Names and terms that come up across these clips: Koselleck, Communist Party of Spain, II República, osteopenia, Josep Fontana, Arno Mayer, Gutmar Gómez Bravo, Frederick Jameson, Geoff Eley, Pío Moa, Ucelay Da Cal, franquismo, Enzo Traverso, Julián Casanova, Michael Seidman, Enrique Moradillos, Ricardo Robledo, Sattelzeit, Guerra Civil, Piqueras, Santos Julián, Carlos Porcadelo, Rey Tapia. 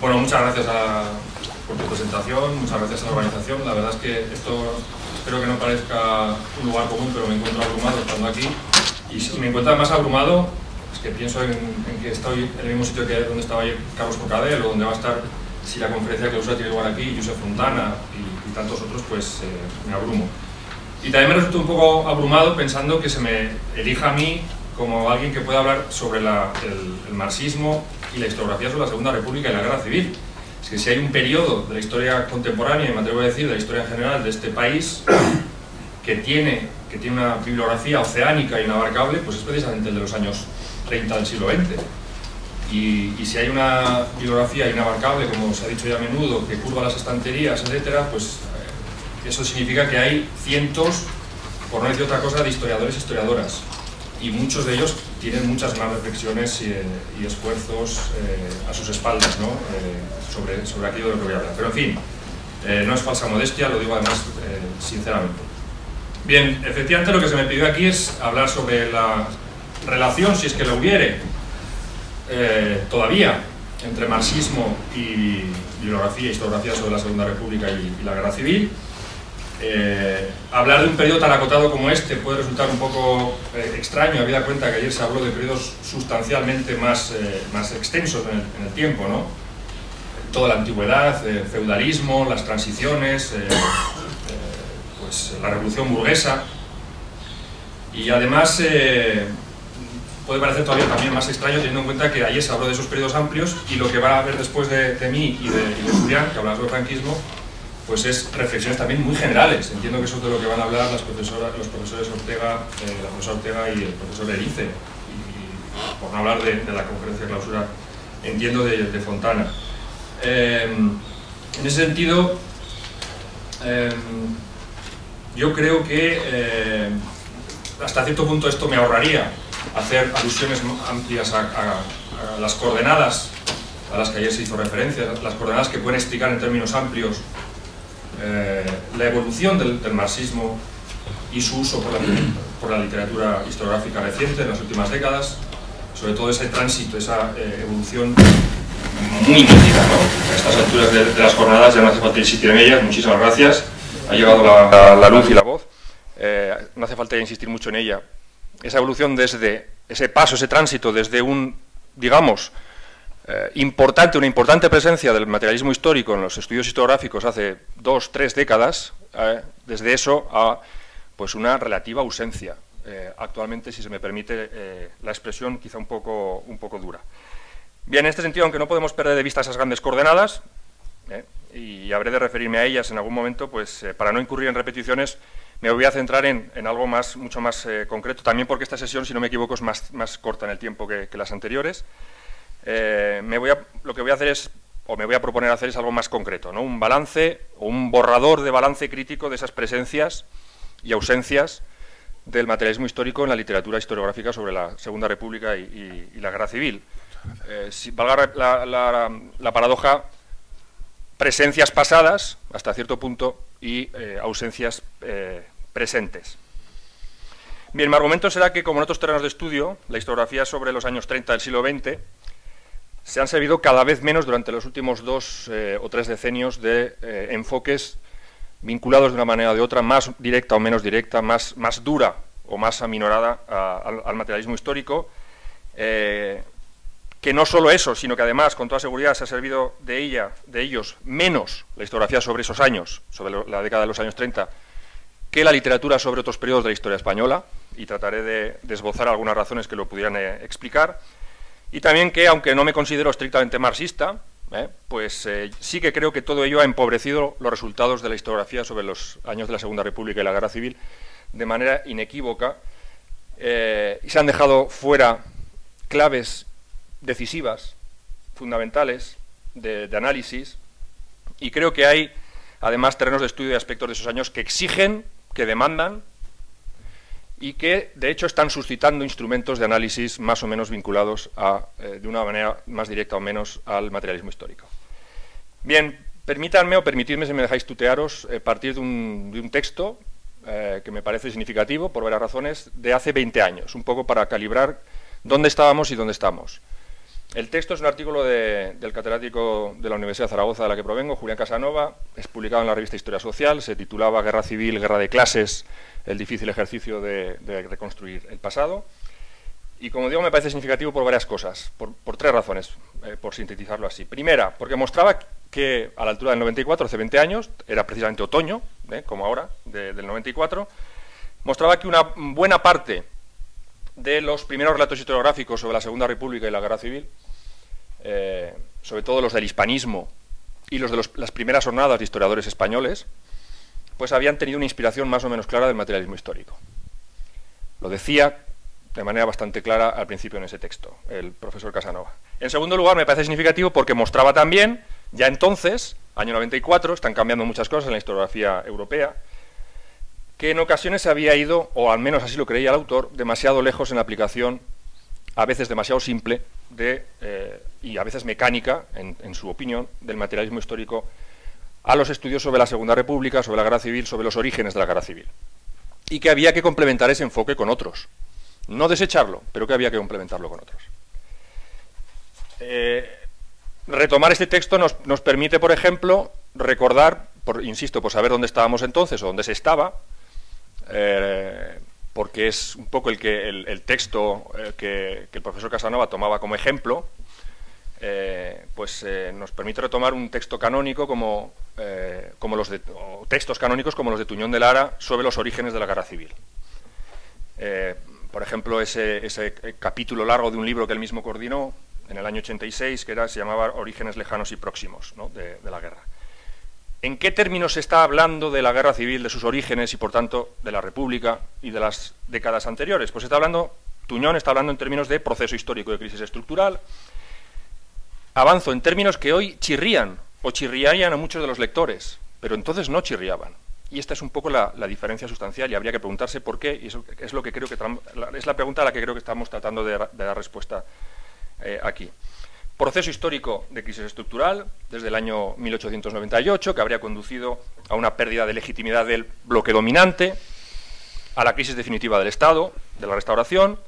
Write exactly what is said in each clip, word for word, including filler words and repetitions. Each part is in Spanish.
Bueno, muchas gracias a, por tu presentación, muchas gracias a la organización. La verdad es que esto espero que no parezca un lugar común, pero me encuentro abrumado estando aquí. Y si me encuentro más abrumado, es que pienso en, en que estoy en el mismo sitio que donde estaba ayer Carlos Porcadelo, donde va a estar, si la conferencia de clausura tiene lugar aquí, Josep Fontana y, y tantos otros, pues eh, me abrumo. Y también me resulto un poco abrumado pensando que se me elija a mí como alguien que pueda hablar sobre la, el, el marxismo y la historiografía sobre la Segunda República y la Guerra Civil. Es que si hay un periodo de la historia contemporánea, y me atrevo a decir, de la historia en general de este país, que tiene, que tiene una bibliografía oceánica y inabarcable, pues es precisamente el de los años treinta del siglo veinte. Y, y si hay una bibliografía inabarcable, como se ha dicho ya a menudo, que curva las estanterías, etcétera, pues eso significa que hay cientos, por no decir otra cosa, de historiadores e historiadoras. Y muchos de ellos tienen muchas más reflexiones y, y esfuerzos eh, a sus espaldas, ¿no? eh, sobre, sobre aquello de lo que voy a hablar. Pero en fin, eh, no es falsa modestia, lo digo además eh, sinceramente. Bien, efectivamente lo que se me pidió aquí es hablar sobre la relación, si es que lo hubiere, eh, todavía, entre marxismo y bibliografía, historiografía sobre la Segunda República y, y la Guerra Civil. Eh, hablar de un periodo tan acotado como este puede resultar un poco eh, extraño, habida cuenta que ayer se habló de periodos sustancialmente más, eh, más extensos en el, en el tiempo, ¿no? Toda la antigüedad, el eh, feudalismo, las transiciones, eh, eh, pues, la revolución burguesa. Y además eh, puede parecer todavía también más extraño teniendo en cuenta que ayer se habló de esos periodos amplios y lo que va a haber después de, de mí y de, y de Julián, que hablaba sobre franquismo, pues es reflexiones también muy generales. Entiendo que eso es de lo que van a hablar las profesoras, los profesores Ortega, eh, la profesora Ortega y el profesor Erice, y, y por no hablar de, de la conferencia de clausura, entiendo, de, de Fontana. Eh, en ese sentido, eh, yo creo que eh, hasta cierto punto esto me ahorraría hacer alusiones amplias a, a, a las coordenadas a las que ayer se hizo referencia, las coordenadas que pueden explicar en términos amplios Eh, la evolución del, del marxismo y su uso por la, por la literatura historiográfica reciente en las últimas décadas, sobre todo ese tránsito, esa eh, evolución muy nítida, ¿no? A estas alturas de, de las jornadas ya no hace falta insistir en ellas, muchísimas gracias, ha llegado la, la, la luz y la voz, eh, no hace falta insistir mucho en ella. Esa evolución desde, ese paso, ese tránsito desde un, digamos, Eh, importante, una importante presencia del materialismo histórico en los estudios historiográficos hace dos, tres décadas, eh, desde eso a pues una relativa ausencia, eh, actualmente, si se me permite eh, la expresión, quizá un poco, un poco dura. Bien, en este sentido, aunque no podemos perder de vista esas grandes coordenadas, eh, y habré de referirme a ellas en algún momento, pues eh, para no incurrir en repeticiones, me voy a centrar en, en algo más, mucho más eh, concreto, también porque esta sesión, si no me equivoco, es más, más corta en el tiempo que, que las anteriores. Eh, me voy a, lo que voy a hacer es, o me voy a proponer hacer es algo más concreto, ¿no? Un balance o un borrador de balance crítico de esas presencias y ausencias del materialismo histórico en la literatura historiográfica sobre la Segunda República y, y, y la Guerra Civil. Eh, si valga la, la, la paradoja, presencias pasadas hasta cierto punto y eh, ausencias eh, presentes. Bien, mi argumento será que, como en otros terrenos de estudio, la historiografía sobre los años treinta del siglo veinte se han servido cada vez menos durante los últimos dos eh, o tres decenios de eh, enfoques vinculados de una manera o de otra, más directa o menos directa, más, más dura o más aminorada a, al, al materialismo histórico, eh, que no solo eso, sino que además, con toda seguridad, se ha servido de, ella, de ellos menos la historiografía sobre esos años, sobre lo, la década de los años treinta, que la literatura sobre otros periodos de la historia española, y trataré de, de esbozar algunas razones que lo pudieran eh, explicar. Y también que, aunque no me considero estrictamente marxista, eh, pues eh, sí que creo que todo ello ha empobrecido los resultados de la historiografía sobre los años de la Segunda República y la Guerra Civil de manera inequívoca, eh, y se han dejado fuera claves decisivas, fundamentales, de, de análisis, y creo que hay, además, terrenos de estudio y aspectos de esos años que exigen, que demandan, y que, de hecho, están suscitando instrumentos de análisis más o menos vinculados a, eh, de una manera más directa o menos, al materialismo histórico. Bien, permítanme o permitidme, si me dejáis tutearos, eh, partir de un, de un texto eh, que me parece significativo, por varias razones, de hace veinte años, un poco para calibrar dónde estábamos y dónde estamos. El texto es un artículo de, del catedrático de la Universidad de Zaragoza, de la que provengo, Julián Casanova, es publicado en la revista Historia Social, se titulaba Guerra Civil, Guerra de Clases, el difícil ejercicio de, de reconstruir el pasado. Y como digo, me parece significativo por varias cosas, por, por tres razones, eh, por sintetizarlo así. Primera, porque mostraba que a la altura del noventa y cuatro, hace veinte años, era precisamente otoño, eh, como ahora, de, del noventa y cuatro, mostraba que una buena parte de los primeros relatos historiográficos sobre la Segunda República y la Guerra Civil, Eh, sobre todo los del hispanismo y los de los, las primeras jornadas de historiadores españoles, pues habían tenido una inspiración más o menos clara del materialismo histórico. Lo decía de manera bastante clara al principio en ese texto, el profesor Casanova. En segundo lugar, me parece significativo porque mostraba también, ya entonces, año noventa y cuatro, están cambiando muchas cosas en la historiografía europea, que en ocasiones se había ido, o al menos así lo creía el autor, demasiado lejos en la aplicación, a veces demasiado simple, de, eh, y a veces mecánica, en, en su opinión, del materialismo histórico a los estudios sobre la Segunda República, sobre la Guerra Civil, sobre los orígenes de la Guerra Civil. Y que había que complementar ese enfoque con otros. No desecharlo, pero que había que complementarlo con otros. Eh, retomar este texto nos, nos permite, por ejemplo, recordar, por, insisto, por saber dónde estábamos entonces o dónde se estaba, eh, porque es un poco el, que, el, el texto eh, que, que el profesor Casanova tomaba como ejemplo, eh, pues eh, nos permite retomar un texto canónico como, eh, como los de, o textos canónicos como los de Tuñón de Lara sobre los orígenes de la Guerra Civil. Eh, por ejemplo, ese, ese capítulo largo de un libro que él mismo coordinó en el año ochenta y seis, que era, se llamaba Orígenes lejanos y próximos, ¿no?, de, de la guerra. ¿En qué términos se está hablando de la Guerra Civil, de sus orígenes y, por tanto, de la República y de las décadas anteriores? Pues está hablando, Tuñón está hablando en términos de proceso histórico de crisis estructural. Avanzo en términos que hoy chirrían o chirriarían a muchos de los lectores, pero entonces no chirriaban. Y esta es un poco la, la diferencia sustancial y habría que preguntarse por qué, y eso es lo que creo que es la pregunta a la que creo que estamos tratando de, de dar respuesta eh, aquí. Proceso histórico de crisis estructural desde el año mil ochocientos noventa y ocho, que habría conducido a una pérdida de legitimidad del bloque dominante, a la crisis definitiva del Estado, de la Restauración.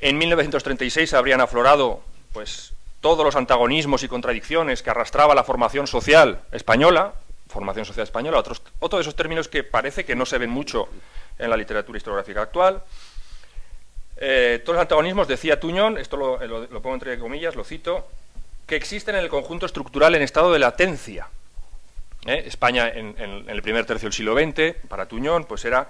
En mil novecientos treinta y seis habrían aflorado, pues, todos los antagonismos y contradicciones que arrastraba la formación social española, formación social española, otros, otro de esos términos que parece que no se ven mucho en la literatura historiográfica actual. Eh, todos los antagonismos, decía Tuñón, esto lo, lo, lo pongo entre comillas, lo cito, que existen en el conjunto estructural en estado de latencia. ¿Eh? España en, en, en el primer tercio del siglo veinte, para Tuñón, pues era,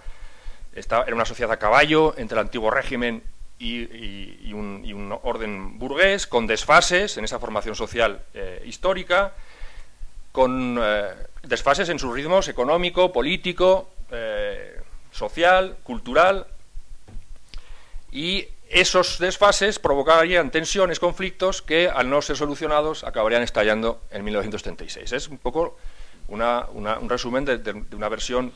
estaba, era una sociedad a caballo entre el antiguo régimen y, y, y, un, y un orden burgués, con desfases en esa formación social eh, histórica, con eh, desfases en sus ritmos económico, político, eh, social, cultural. Y esos desfases provocarían tensiones, conflictos, que al no ser solucionados acabarían estallando en mil novecientos treinta y seis. Es un poco una, una, un resumen de, de, de una versión,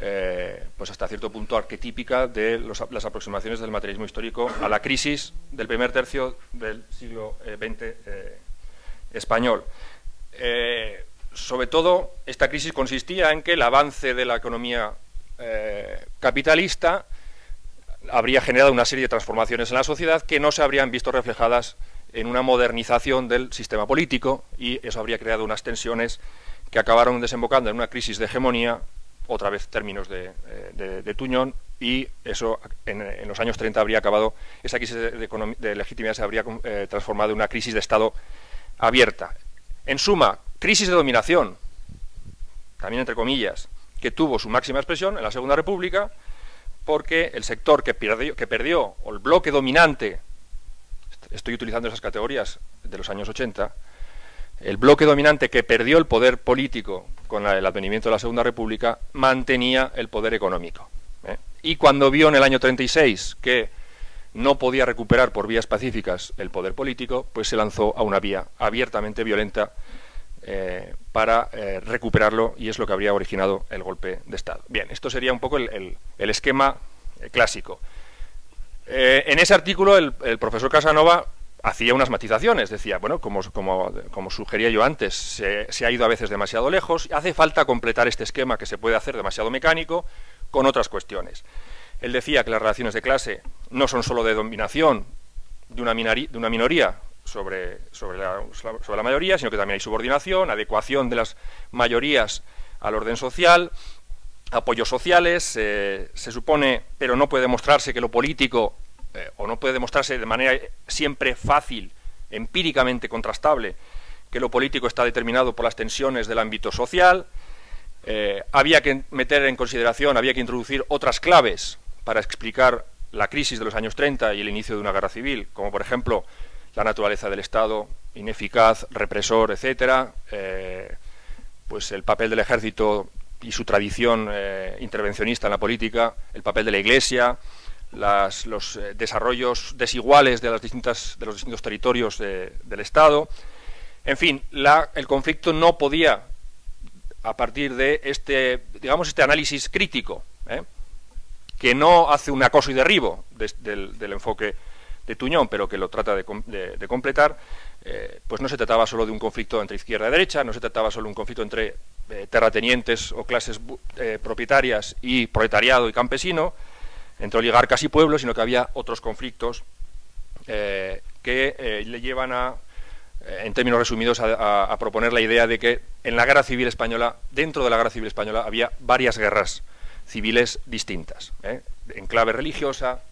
eh, pues hasta cierto punto arquetípica, de los, las aproximaciones del materialismo histórico a la crisis del primer tercio del siglo veinte eh, español. Eh, sobre todo, esta crisis consistía en que el avance de la economía eh, capitalista habría generado una serie de transformaciones en la sociedad que no se habrían visto reflejadas en una modernización del sistema político, y eso habría creado unas tensiones que acabaron desembocando en una crisis de hegemonía, otra vez términos de, de, de Tuñón, y eso en, en los años treinta habría acabado, esa crisis de, de, de legitimidad se habría eh, transformado en una crisis de Estado abierta. En suma, crisis de dominación, también entre comillas, que tuvo su máxima expresión en la Segunda República, porque el sector que perdió, que perdió, o el bloque dominante, estoy utilizando esas categorías de los años ochenta, el bloque dominante que perdió el poder político con el advenimiento de la Segunda República, mantenía el poder económico. ¿eh? Y cuando vio en el año treinta y seis que no podía recuperar por vías pacíficas el poder político, pues se lanzó a una vía abiertamente violenta eh, para eh, recuperarlo, y es lo que habría originado el golpe de Estado. Bien, esto sería un poco el, el, el esquema eh, clásico. Eh, en ese artículo el, el profesor Casanova hacía unas matizaciones, decía, bueno, como, como, como sugería yo antes, se, se ha ido a veces demasiado lejos, hace falta completar este esquema que se puede hacer demasiado mecánico con otras cuestiones. Él decía que las relaciones de clase no son solo de dominación de una, de una minoría, sobre, sobre, la, sobre la mayoría, sino que también hay subordinación, adecuación de las mayorías al orden social, apoyos sociales. Eh, se supone, pero no puede demostrarse que lo político, eh, o no puede demostrarse de manera siempre fácil, empíricamente contrastable, que lo político está determinado por las tensiones del ámbito social. Eh, había que meter en consideración, había que introducir otras claves para explicar la crisis de los años treinta y el inicio de una guerra civil, como por ejemplo la naturaleza del Estado, ineficaz, represor, etcétera, eh, pues el papel del ejército y su tradición eh, intervencionista en la política, el papel de la Iglesia, las, los eh, desarrollos desiguales de, las distintas, de los distintos territorios de, del Estado. En fin, la, el conflicto no podía, a partir de este, digamos, este análisis crítico, ¿eh? que no hace un acoso y derribo de, del, del enfoque de Tuñón, pero que lo trata de, de, de completar, eh, pues no se trataba solo de un conflicto entre izquierda y derecha, no se trataba solo de un conflicto entre eh, terratenientes o clases eh, propietarias y proletariado y campesino, entre oligarcas y pueblos, sino que había otros conflictos eh, que eh, le llevan a, en términos resumidos, a, a, a proponer la idea de que en la guerra civil española, dentro de la guerra civil española, había varias guerras civiles distintas, ¿eh? en clave religiosa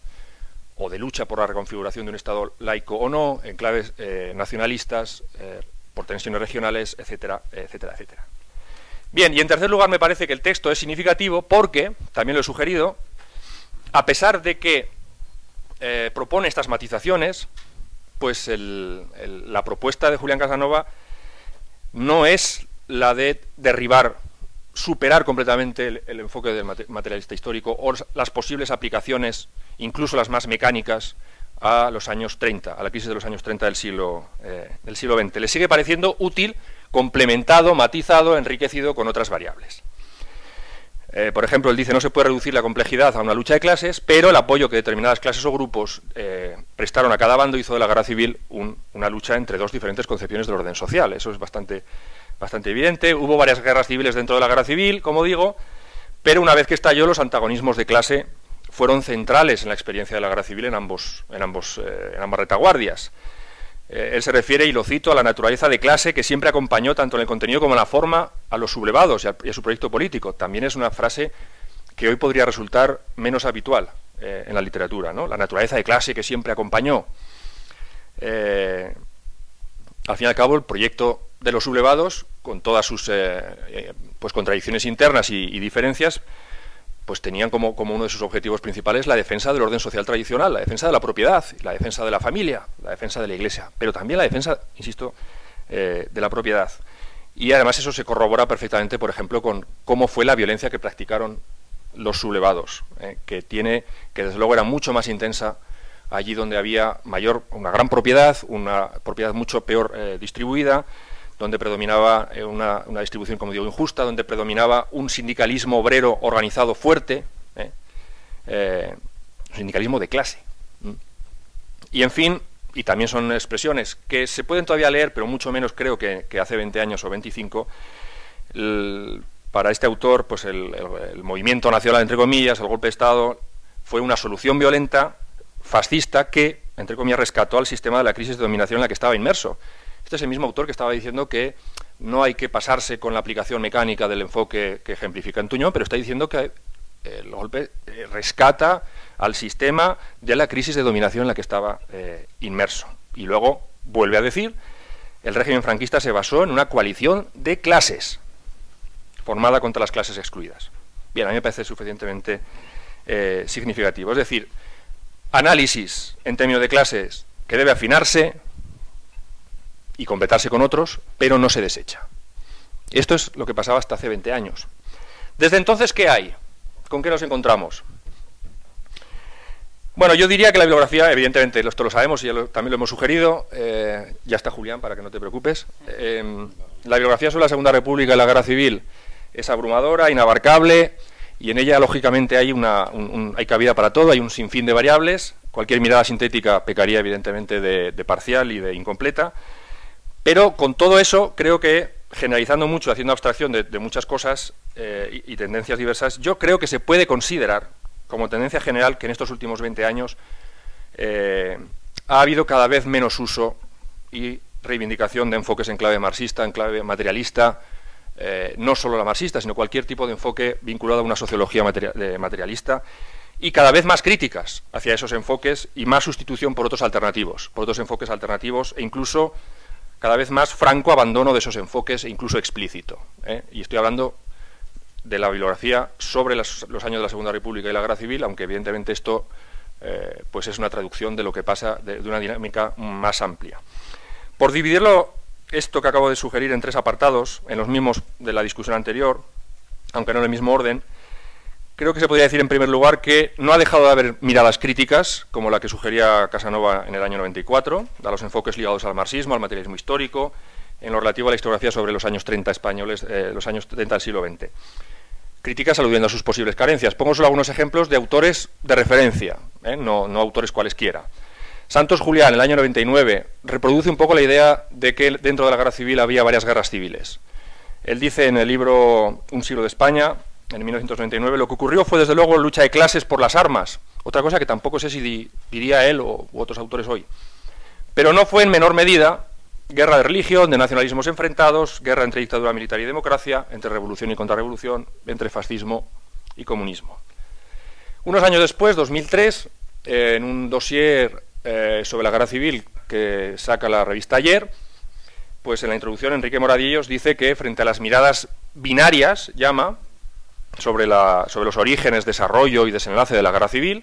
o de lucha por la reconfiguración de un Estado laico o no, en claves eh, nacionalistas, eh, por tensiones regionales, etcétera, etcétera, etcétera. Bien, y en tercer lugar me parece que el texto es significativo porque, también lo he sugerido, a pesar de que eh, propone estas matizaciones, pues el, el, la propuesta de Julián Casanova no es la de derribar, superar completamente el, el enfoque del materialista histórico o las posibles aplicaciones, incluso las más mecánicas, a los años treinta, a la crisis de los años treinta del siglo, eh, del siglo veinte. Le sigue pareciendo útil, complementado, matizado, enriquecido con otras variables. Eh, por ejemplo, él dice, no se puede reducir la complejidad a una lucha de clases, pero el apoyo que determinadas clases o grupos eh, prestaron a cada bando hizo de la guerra civil un, una lucha entre dos diferentes concepciones del orden social. Eso es bastante... bastante evidente. Hubo varias guerras civiles dentro de la guerra civil, como digo, pero una vez que estalló, los antagonismos de clase fueron centrales en la experiencia de la guerra civil en, ambos, en, ambos, eh, en ambas retaguardias. Eh, él se refiere, y lo cito, a la naturaleza de clase que siempre acompañó tanto en el contenido como en la forma a los sublevados y a, y a su proyecto político. También es una frase que hoy podría resultar menos habitual eh, en la literatura, ¿no? La naturaleza de clase que siempre acompañó. Eh, al fin y al cabo, el proyecto de los sublevados, con todas sus eh, pues contradicciones internas y, y diferencias, pues tenían como, como uno de sus objetivos principales la defensa del orden social tradicional, la defensa de la propiedad, la defensa de la familia, la defensa de la Iglesia, pero también la defensa, insisto, eh, de la propiedad. Y además eso se corrobora perfectamente, por ejemplo, con cómo fue la violencia que practicaron los sublevados, eh, que tiene, que desde luego era mucho más intensa allí donde había mayor, una gran propiedad, una propiedad mucho peor eh, distribuida, donde predominaba una, una distribución, como digo, injusta, donde predominaba un sindicalismo obrero organizado fuerte, ¿eh? Eh, sindicalismo de clase. ¿Mm? Y, en fin, y también son expresiones que se pueden todavía leer, pero mucho menos creo que, que hace veinte años o veinticinco, el, para este autor, pues el, el, el movimiento nacional, entre comillas, el golpe de Estado, fue una solución violenta, fascista, que, entre comillas, rescató al sistema de la crisis de dominación en la que estaba inmerso. Este es el mismo autor que estaba diciendo que no hay que pasarse con la aplicación mecánica del enfoque que ejemplifica en Tuñón, pero está diciendo que el golpe rescata al sistema de la crisis de dominación en la que estaba eh, inmerso. Y luego vuelve a decir, el régimen franquista se basó en una coalición de clases, formada contra las clases excluidas. Bien, a mí me parece suficientemente eh, significativo. Es decir, análisis en términos de clases que debe afinarse y completarse con otros, pero no se desecha. Esto es lo que pasaba hasta hace veinte años. Desde entonces, ¿qué hay? ¿Con qué nos encontramos? Bueno, yo diría que la bibliografía, evidentemente, esto lo sabemos y ya lo, también lo hemos sugerido, eh, ya está Julián, para que no te preocupes, eh, la bibliografía sobre la Segunda República y la Guerra Civil es abrumadora, inabarcable, y en ella, lógicamente, hay, una, un, un, hay cabida para todo, hay un sinfín de variables, cualquier mirada sintética pecaría, evidentemente, de, de parcial y de incompleta. Pero con todo eso, creo que, generalizando mucho, haciendo abstracción de, de muchas cosas eh, y, y tendencias diversas, yo creo que se puede considerar como tendencia general que en estos últimos veinte años eh, ha habido cada vez menos uso y reivindicación de enfoques en clave marxista, en clave materialista, eh, no solo la marxista, sino cualquier tipo de enfoque vinculado a una sociología materialista, y cada vez más críticas hacia esos enfoques y más sustitución por otros alternativos, por otros enfoques alternativos e incluso cada vez más franco abandono de esos enfoques e incluso explícito, ¿eh? Y estoy hablando de la bibliografía sobre las, los años de la Segunda República y la Guerra Civil, aunque evidentemente esto eh, pues es una traducción de lo que pasa de, de una dinámica más amplia. Por dividirlo, esto que acabo de sugerir en tres apartados, en los mismos de la discusión anterior, aunque no en el mismo orden, creo que se podría decir en primer lugar que no ha dejado de haber miradas críticas, como la que sugería Casanova en el año noventa y cuatro, a los enfoques ligados al marxismo, al materialismo histórico, en lo relativo a la historiografía sobre los años treinta españoles, eh, los años treinta del siglo veinte. Críticas aludiendo a sus posibles carencias. Pongo solo algunos ejemplos de autores de referencia, ¿eh? no, no autores cualesquiera. Santos Julián, en el año noventa y nueve, reproduce un poco la idea de que dentro de la Guerra Civil había varias guerras civiles. Él dice en el libro Un siglo de España, en mil novecientos noventa y nueve, lo que ocurrió fue, desde luego, lucha de clases por las armas. Otra cosa que tampoco sé si di, diría él o, u otros autores hoy. Pero no fue en menor medida guerra de religión, de nacionalismos enfrentados, guerra entre dictadura militar y democracia, entre revolución y contrarrevolución, entre fascismo y comunismo. Unos años después, dos mil tres, eh, en un dossier eh, sobre la Guerra Civil que saca la revista Ayer, pues en la introducción Enrique Moradillos dice que frente a las miradas binarias, llama, Sobre, la, sobre los orígenes, desarrollo y desenlace de la Guerra Civil,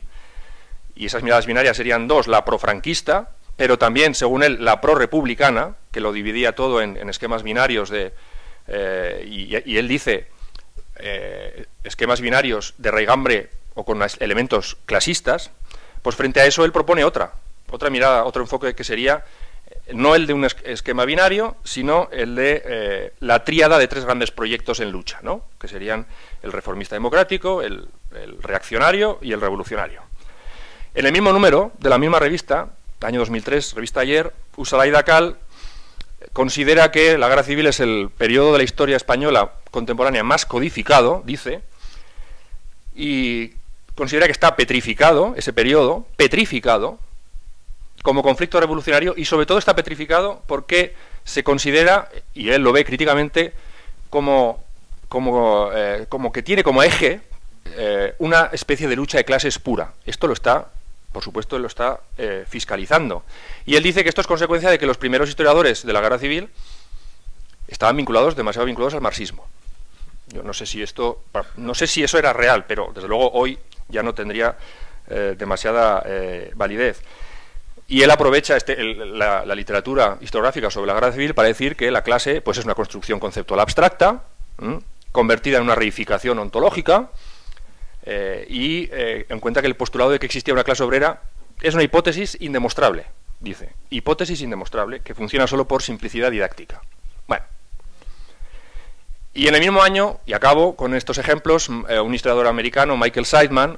y esas miradas binarias serían dos, la profranquista, pero también, según él, la prorrepublicana, que lo dividía todo en, en esquemas binarios de, eh, y, y él dice eh, esquemas binarios de raigambre o con elementos clasistas. Pues frente a eso él propone otra, otra mirada, otro enfoque que sería no el de un esquema binario, sino el de eh, la tríada de tres grandes proyectos en lucha, ¿no? Que serían el reformista democrático, el, el reaccionario y el revolucionario. En el mismo número, de la misma revista, año dos mil tres, revista Ayer, Ucelay Da Cal considera que la Guerra Civil es el periodo de la historia española contemporánea más codificado, dice, y considera que está petrificado, ese periodo, petrificado, como conflicto revolucionario, y sobre todo está petrificado porque se considera, y él lo ve críticamente, como, como, eh, como que tiene como eje eh, una especie de lucha de clases pura. Esto lo está, por supuesto, lo está eh, fiscalizando. Y él dice que esto es consecuencia de que los primeros historiadores de la Guerra Civil estaban vinculados, demasiado vinculados al marxismo. Yo no sé si esto, no sé si eso era real, pero desde luego hoy ya no tendría eh, demasiada eh, validez. Y él aprovecha este, el, la, la literatura historiográfica sobre la Guerra Civil para decir que la clase pues es una construcción conceptual abstracta, ¿m? convertida en una reificación ontológica, eh, y eh, en cuenta que el postulado de que existía una clase obrera es una hipótesis indemostrable, dice, hipótesis indemostrable que funciona solo por simplicidad didáctica. Bueno, y en el mismo año, y acabo con estos ejemplos, eh, un historiador americano, Michael Seidman,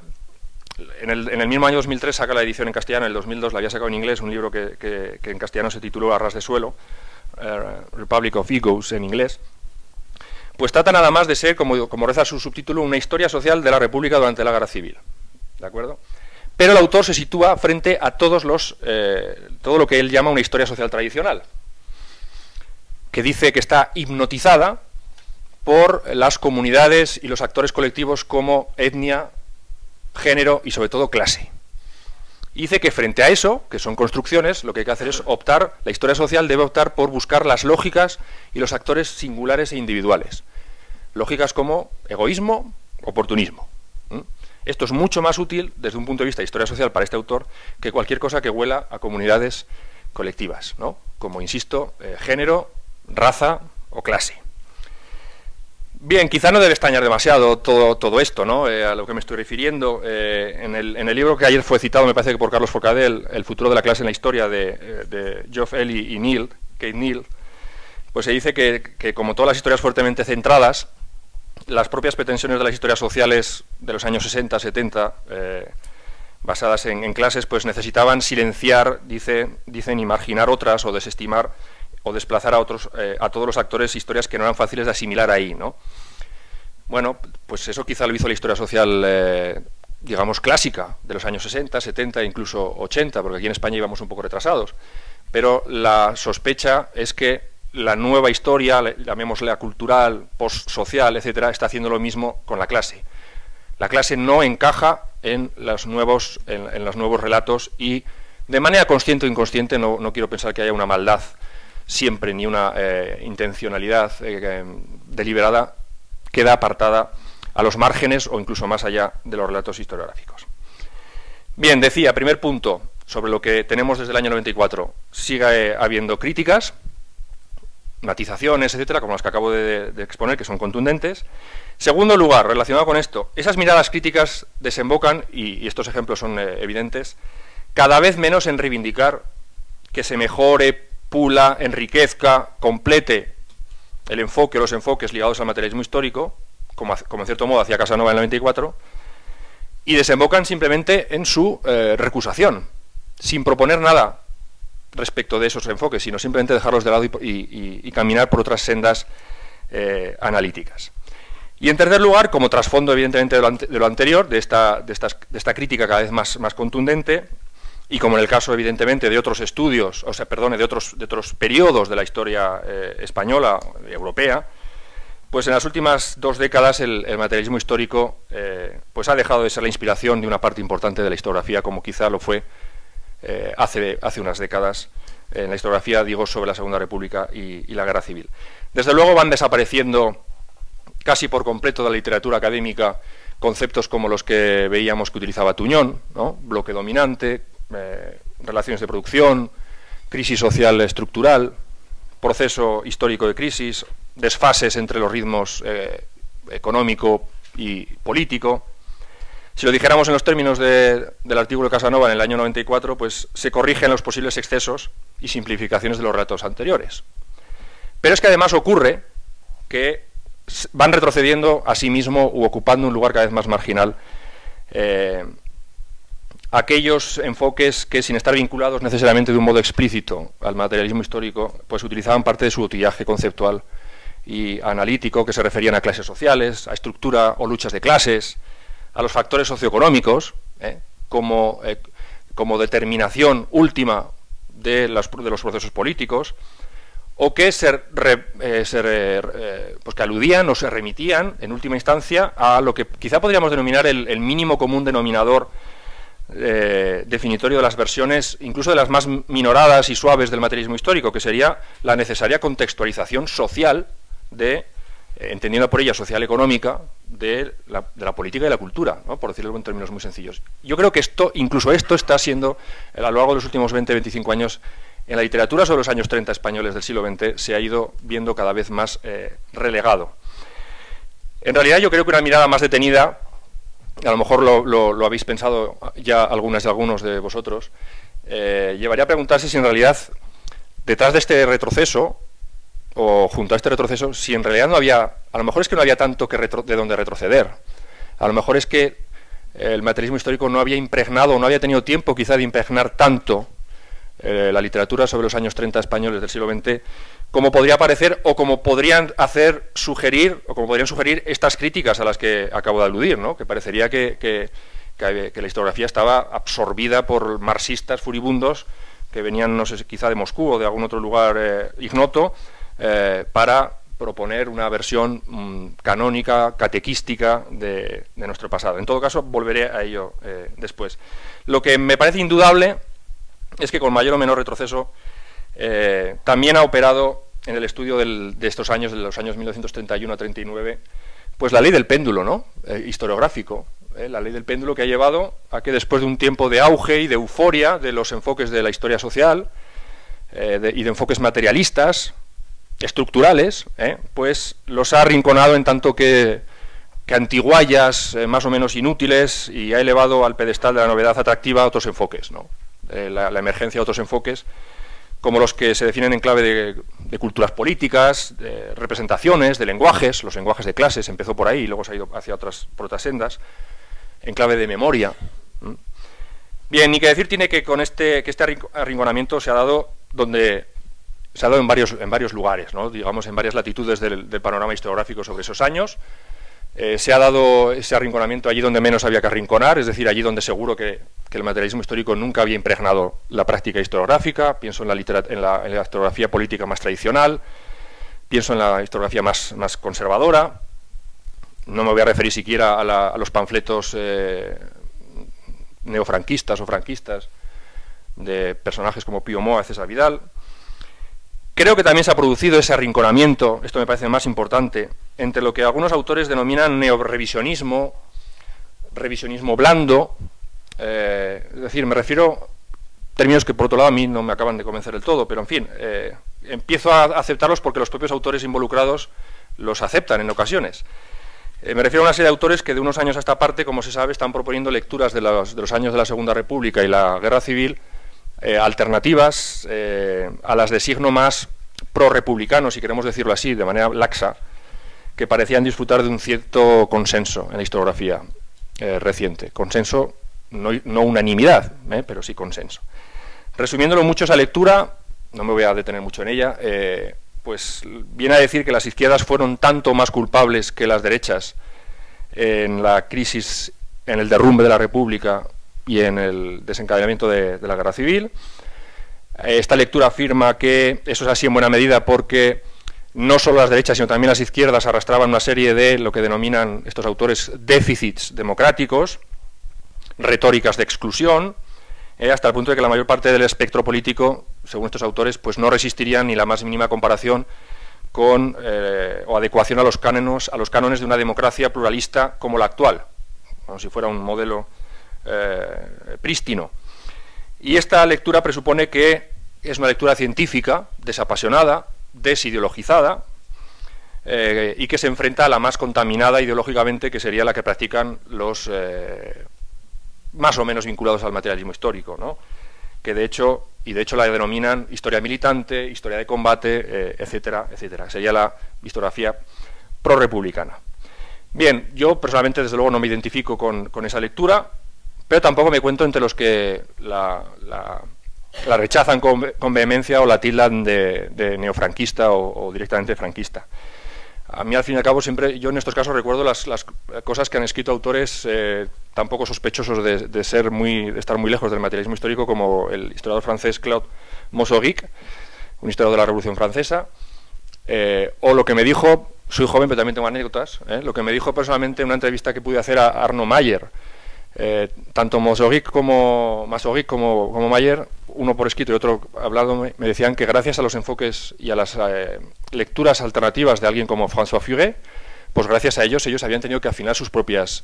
En el, en el mismo año dos mil tres saca la edición en castellano, en el dos mil dos la había sacado en inglés, un libro que, que, que en castellano se tituló A ras de suelo, uh, Republic of Egos en inglés, pues trata nada más de ser, como, como reza su subtítulo, una historia social de la República durante la Guerra Civil, ¿de acuerdo? Pero el autor se sitúa frente a todos los, eh, todo lo que él llama una historia social tradicional, que dice que está hipnotizada por las comunidades y los actores colectivos como etnia, género y sobre todo clase. Y dice que frente a eso, que son construcciones, lo que hay que hacer es optar, la historia social debe optar por buscar las lógicas y los actores singulares e individuales. Lógicas como egoísmo, oportunismo. ¿Mm? Esto es mucho más útil desde un punto de vista de historia social para este autor que cualquier cosa que huela a comunidades colectivas, ¿no? Como, insisto, eh, género, raza o clase. Bien, quizá no debe extrañar demasiado todo, todo esto, ¿no? Eh, a lo que me estoy refiriendo. Eh, en, el, en el libro que ayer fue citado, me parece que por Carlos Porcadelo, El futuro de la clase en la historia, de, de Geoff Eley y Neil, Kate Neil, pues se dice que, que, como todas las historias fuertemente centradas, las propias pretensiones de las historias sociales de los años sesenta, setenta, eh, basadas en, en clases, pues necesitaban silenciar, dice, dicen, y marginar otras o desestimar o desplazar a otros, eh, a todos los actores historias que no eran fáciles de asimilar ahí, ¿no? Bueno, pues eso quizá lo hizo la historia social, eh, digamos, clásica, de los años sesenta, setenta e incluso ochenta, porque aquí en España íbamos un poco retrasados. pero la sospecha es que la nueva historia, llamémosla cultural, postsocial, etcétera, está haciendo lo mismo con la clase. La clase no encaja en los nuevos, en, en los nuevos relatos y, de manera consciente o inconsciente, no, no quiero pensar que haya una maldad siempre, ni una eh, intencionalidad eh, eh, deliberada, queda apartada a los márgenes o incluso más allá de los relatos historiográficos. Bien, decía, primer punto, sobre lo que tenemos desde el año noventa y cuatro, sigue eh, habiendo críticas, matizaciones, etcétera, como las que acabo de, de exponer, que son contundentes. Segundo lugar, relacionado con esto, esas miradas críticas desembocan, y, y estos ejemplos son eh, evidentes, cada vez menos en reivindicar que se mejore, pula, enriquezca, complete el enfoque o los enfoques ligados al materialismo histórico, como, como en cierto modo hacía Casanova en el noventa y cuatro, y desembocan simplemente en su eh, recusación, sin proponer nada respecto de esos enfoques, sino simplemente dejarlos de lado y, y, y caminar por otras sendas eh, analíticas. Y en tercer lugar, como trasfondo evidentemente de lo, ante, de lo anterior, de esta, de, estas, de esta crítica cada vez más, más contundente, y como en el caso evidentemente de otros estudios, o sea, perdone, de otros, de otros periodos de la historia eh, española, europea, pues en las últimas dos décadas el, el materialismo histórico eh, pues ha dejado de ser la inspiración de una parte importante de la historiografía, como quizá lo fue Eh, hace, hace unas décadas eh, en la historiografía, digo, sobre la Segunda República y, y la Guerra Civil. Desde luego van desapareciendo casi por completo de la literatura académica conceptos como los que veíamos que utilizaba Tuñón, ¿no? Bloque dominante, eh, relaciones de producción, crisis social estructural, proceso histórico de crisis, desfases entre los ritmos eh, económico y político. Si lo dijéramos en los términos de, del artículo de Casanova en el año noventa y cuatro, pues se corrigen los posibles excesos y simplificaciones de los relatos anteriores. Pero es que además ocurre que van retrocediendo a sí mismo u ocupando un lugar cada vez más marginal eh, aquellos enfoques que, sin estar vinculados necesariamente de un modo explícito al materialismo histórico, pues utilizaban parte de su utillaje conceptual y analítico, que se referían a clases sociales, a estructura o luchas de clases, a los factores socioeconómicos, ¿eh? como, eh, como determinación última de, las, de los procesos políticos, o que se, re, eh, se re, eh, pues que aludían o se remitían, en última instancia, a lo que quizá podríamos denominar el, el mínimo común denominador eh, definitorio de las versiones, incluso de las más minoradas y suaves del materialismo histórico, que sería la necesaria contextualización social de... entendiendo por ella social económica, de la, de la política y la cultura, ¿no? Por decirlo en términos muy sencillos. Yo creo que esto, incluso esto, está siendo, a lo largo de los últimos veinte a veinticinco años, en la literatura sobre los años treinta españoles del siglo veinte, se ha ido viendo cada vez más eh, relegado. En realidad yo creo que una mirada más detenida, a lo mejor lo, lo, lo habéis pensado ya algunas y algunos de vosotros, eh, llevaría a preguntarse si en realidad, detrás de este retroceso, o junto a este retroceso, si en realidad no había, a lo mejor es que no había tanto que retro, de donde retroceder, a lo mejor es que el materialismo histórico no había impregnado, no había tenido tiempo quizá de impregnar tanto eh, la literatura sobre los años treinta españoles del siglo veinte, como podría parecer, o como podrían hacer, sugerir, o como podrían sugerir estas críticas a las que acabo de aludir, ¿no? Que parecería que, que, que, que la historiografía estaba absorbida por marxistas furibundos que venían, no sé, quizá de Moscú o de algún otro lugar eh, ignoto, Eh, para proponer una versión mmm, canónica, catequística de, de nuestro pasado. En todo caso, volveré a ello eh, después. Lo que me parece indudable es que con mayor o menor retroceso eh, también ha operado en el estudio del, de estos años, de los años mil novecientos treinta y uno a treinta y nueve, pues la ley del péndulo, ¿no? Eh, historiográfico, eh, la ley del péndulo que ha llevado a que después de un tiempo de auge y de euforia de los enfoques de la historia social eh, de, y de enfoques materialistas, estructurales, ¿eh? pues los ha arrinconado en tanto que, que antiguallas eh, más o menos inútiles, y ha elevado al pedestal de la novedad atractiva a otros enfoques, ¿no? eh, la, la emergencia de otros enfoques, como los que se definen en clave de, de culturas políticas, de representaciones, de lenguajes, los lenguajes de clases, empezó por ahí y luego se ha ido hacia otras, por otras sendas, en clave de memoria. ¿Mm? Bien, ni que decir tiene que con este, que este arrinconamiento se ha dado donde... se ha dado en varios, en varios lugares, ¿no? Digamos, en varias latitudes del, del panorama historiográfico sobre esos años. Eh, se ha dado ese arrinconamiento allí donde menos había que arrinconar, es decir, allí donde seguro que, que el materialismo histórico nunca había impregnado la práctica historiográfica. Pienso en la, en la, en la historiografía política más tradicional, pienso en la historiografía más, más conservadora. No me voy a referir siquiera a, la, a los panfletos eh, neofranquistas o franquistas de personajes como Pío Moa, César Vidal. Creo que también se ha producido ese arrinconamiento, esto me parece más importante, entre lo que algunos autores denominan neorevisionismo, revisionismo blando, eh, es decir, me refiero a términos que por otro lado a mí no me acaban de convencer del todo, pero en fin, eh, empiezo a aceptarlos porque los propios autores involucrados los aceptan en ocasiones. Eh, me refiero a una serie de autores que de unos años a esta parte, como se sabe, están proponiendo lecturas de los, de los años de la Segunda República y la Guerra Civil, Eh, alternativas eh, a las de signo más pro-republicano, si queremos decirlo así, de manera laxa, que parecían disfrutar de un cierto consenso en la historiografía eh, reciente. Consenso, no, no unanimidad, eh, pero sí consenso. Resumiéndolo mucho esa lectura, no me voy a detener mucho en ella, eh, pues viene a decir que las izquierdas fueron tanto más culpables que las derechas en la crisis, en el derrumbe de la República y en el desencadenamiento de, de la Guerra Civil. Esta lectura afirma que eso es así en buena medida porque no solo las derechas, sino también las izquierdas arrastraban una serie de lo que denominan estos autores déficits democráticos, retóricas de exclusión, eh, hasta el punto de que la mayor parte del espectro político, según estos autores, pues no resistiría ni la más mínima comparación con eh, o adecuación a los cánones, a los cánones de una democracia pluralista como la actual, como si fuera un modelo Eh, prístino. Y esta lectura presupone que es una lectura científica, desapasionada, desideologizada, eh, y que se enfrenta a la más contaminada ideológicamente, que sería la que practican los eh, más o menos vinculados al materialismo histórico, ¿no? Que de hecho, y de hecho la denominan historia militante, historia de combate, eh, etcétera, etcétera. Sería la historiografía prorrepublicana. Bien, yo personalmente desde luego no me identifico con, con esa lectura, pero tampoco me cuento entre los que la, la, la rechazan con, con vehemencia o la tildan de, de neofranquista o, o directamente franquista. A mí, al fin y al cabo, siempre, yo en estos casos recuerdo las, las cosas que han escrito autores eh, tampoco sospechosos de, de, ser muy, de estar muy lejos del materialismo histórico, como el historiador francés Claude Mazauric, un historiador de la Revolución Francesa, eh, o lo que me dijo, soy joven pero también tengo anécdotas, eh, lo que me dijo personalmente en una entrevista que pude hacer a Arno Mayer. Eh, tanto Mazauric como, Mazauric como, como Mayer, uno por escrito y otro hablando, me, me decían que gracias a los enfoques y a las eh, lecturas alternativas de alguien como François Furet, pues gracias a ellos, ellos habían tenido que afinar sus propias,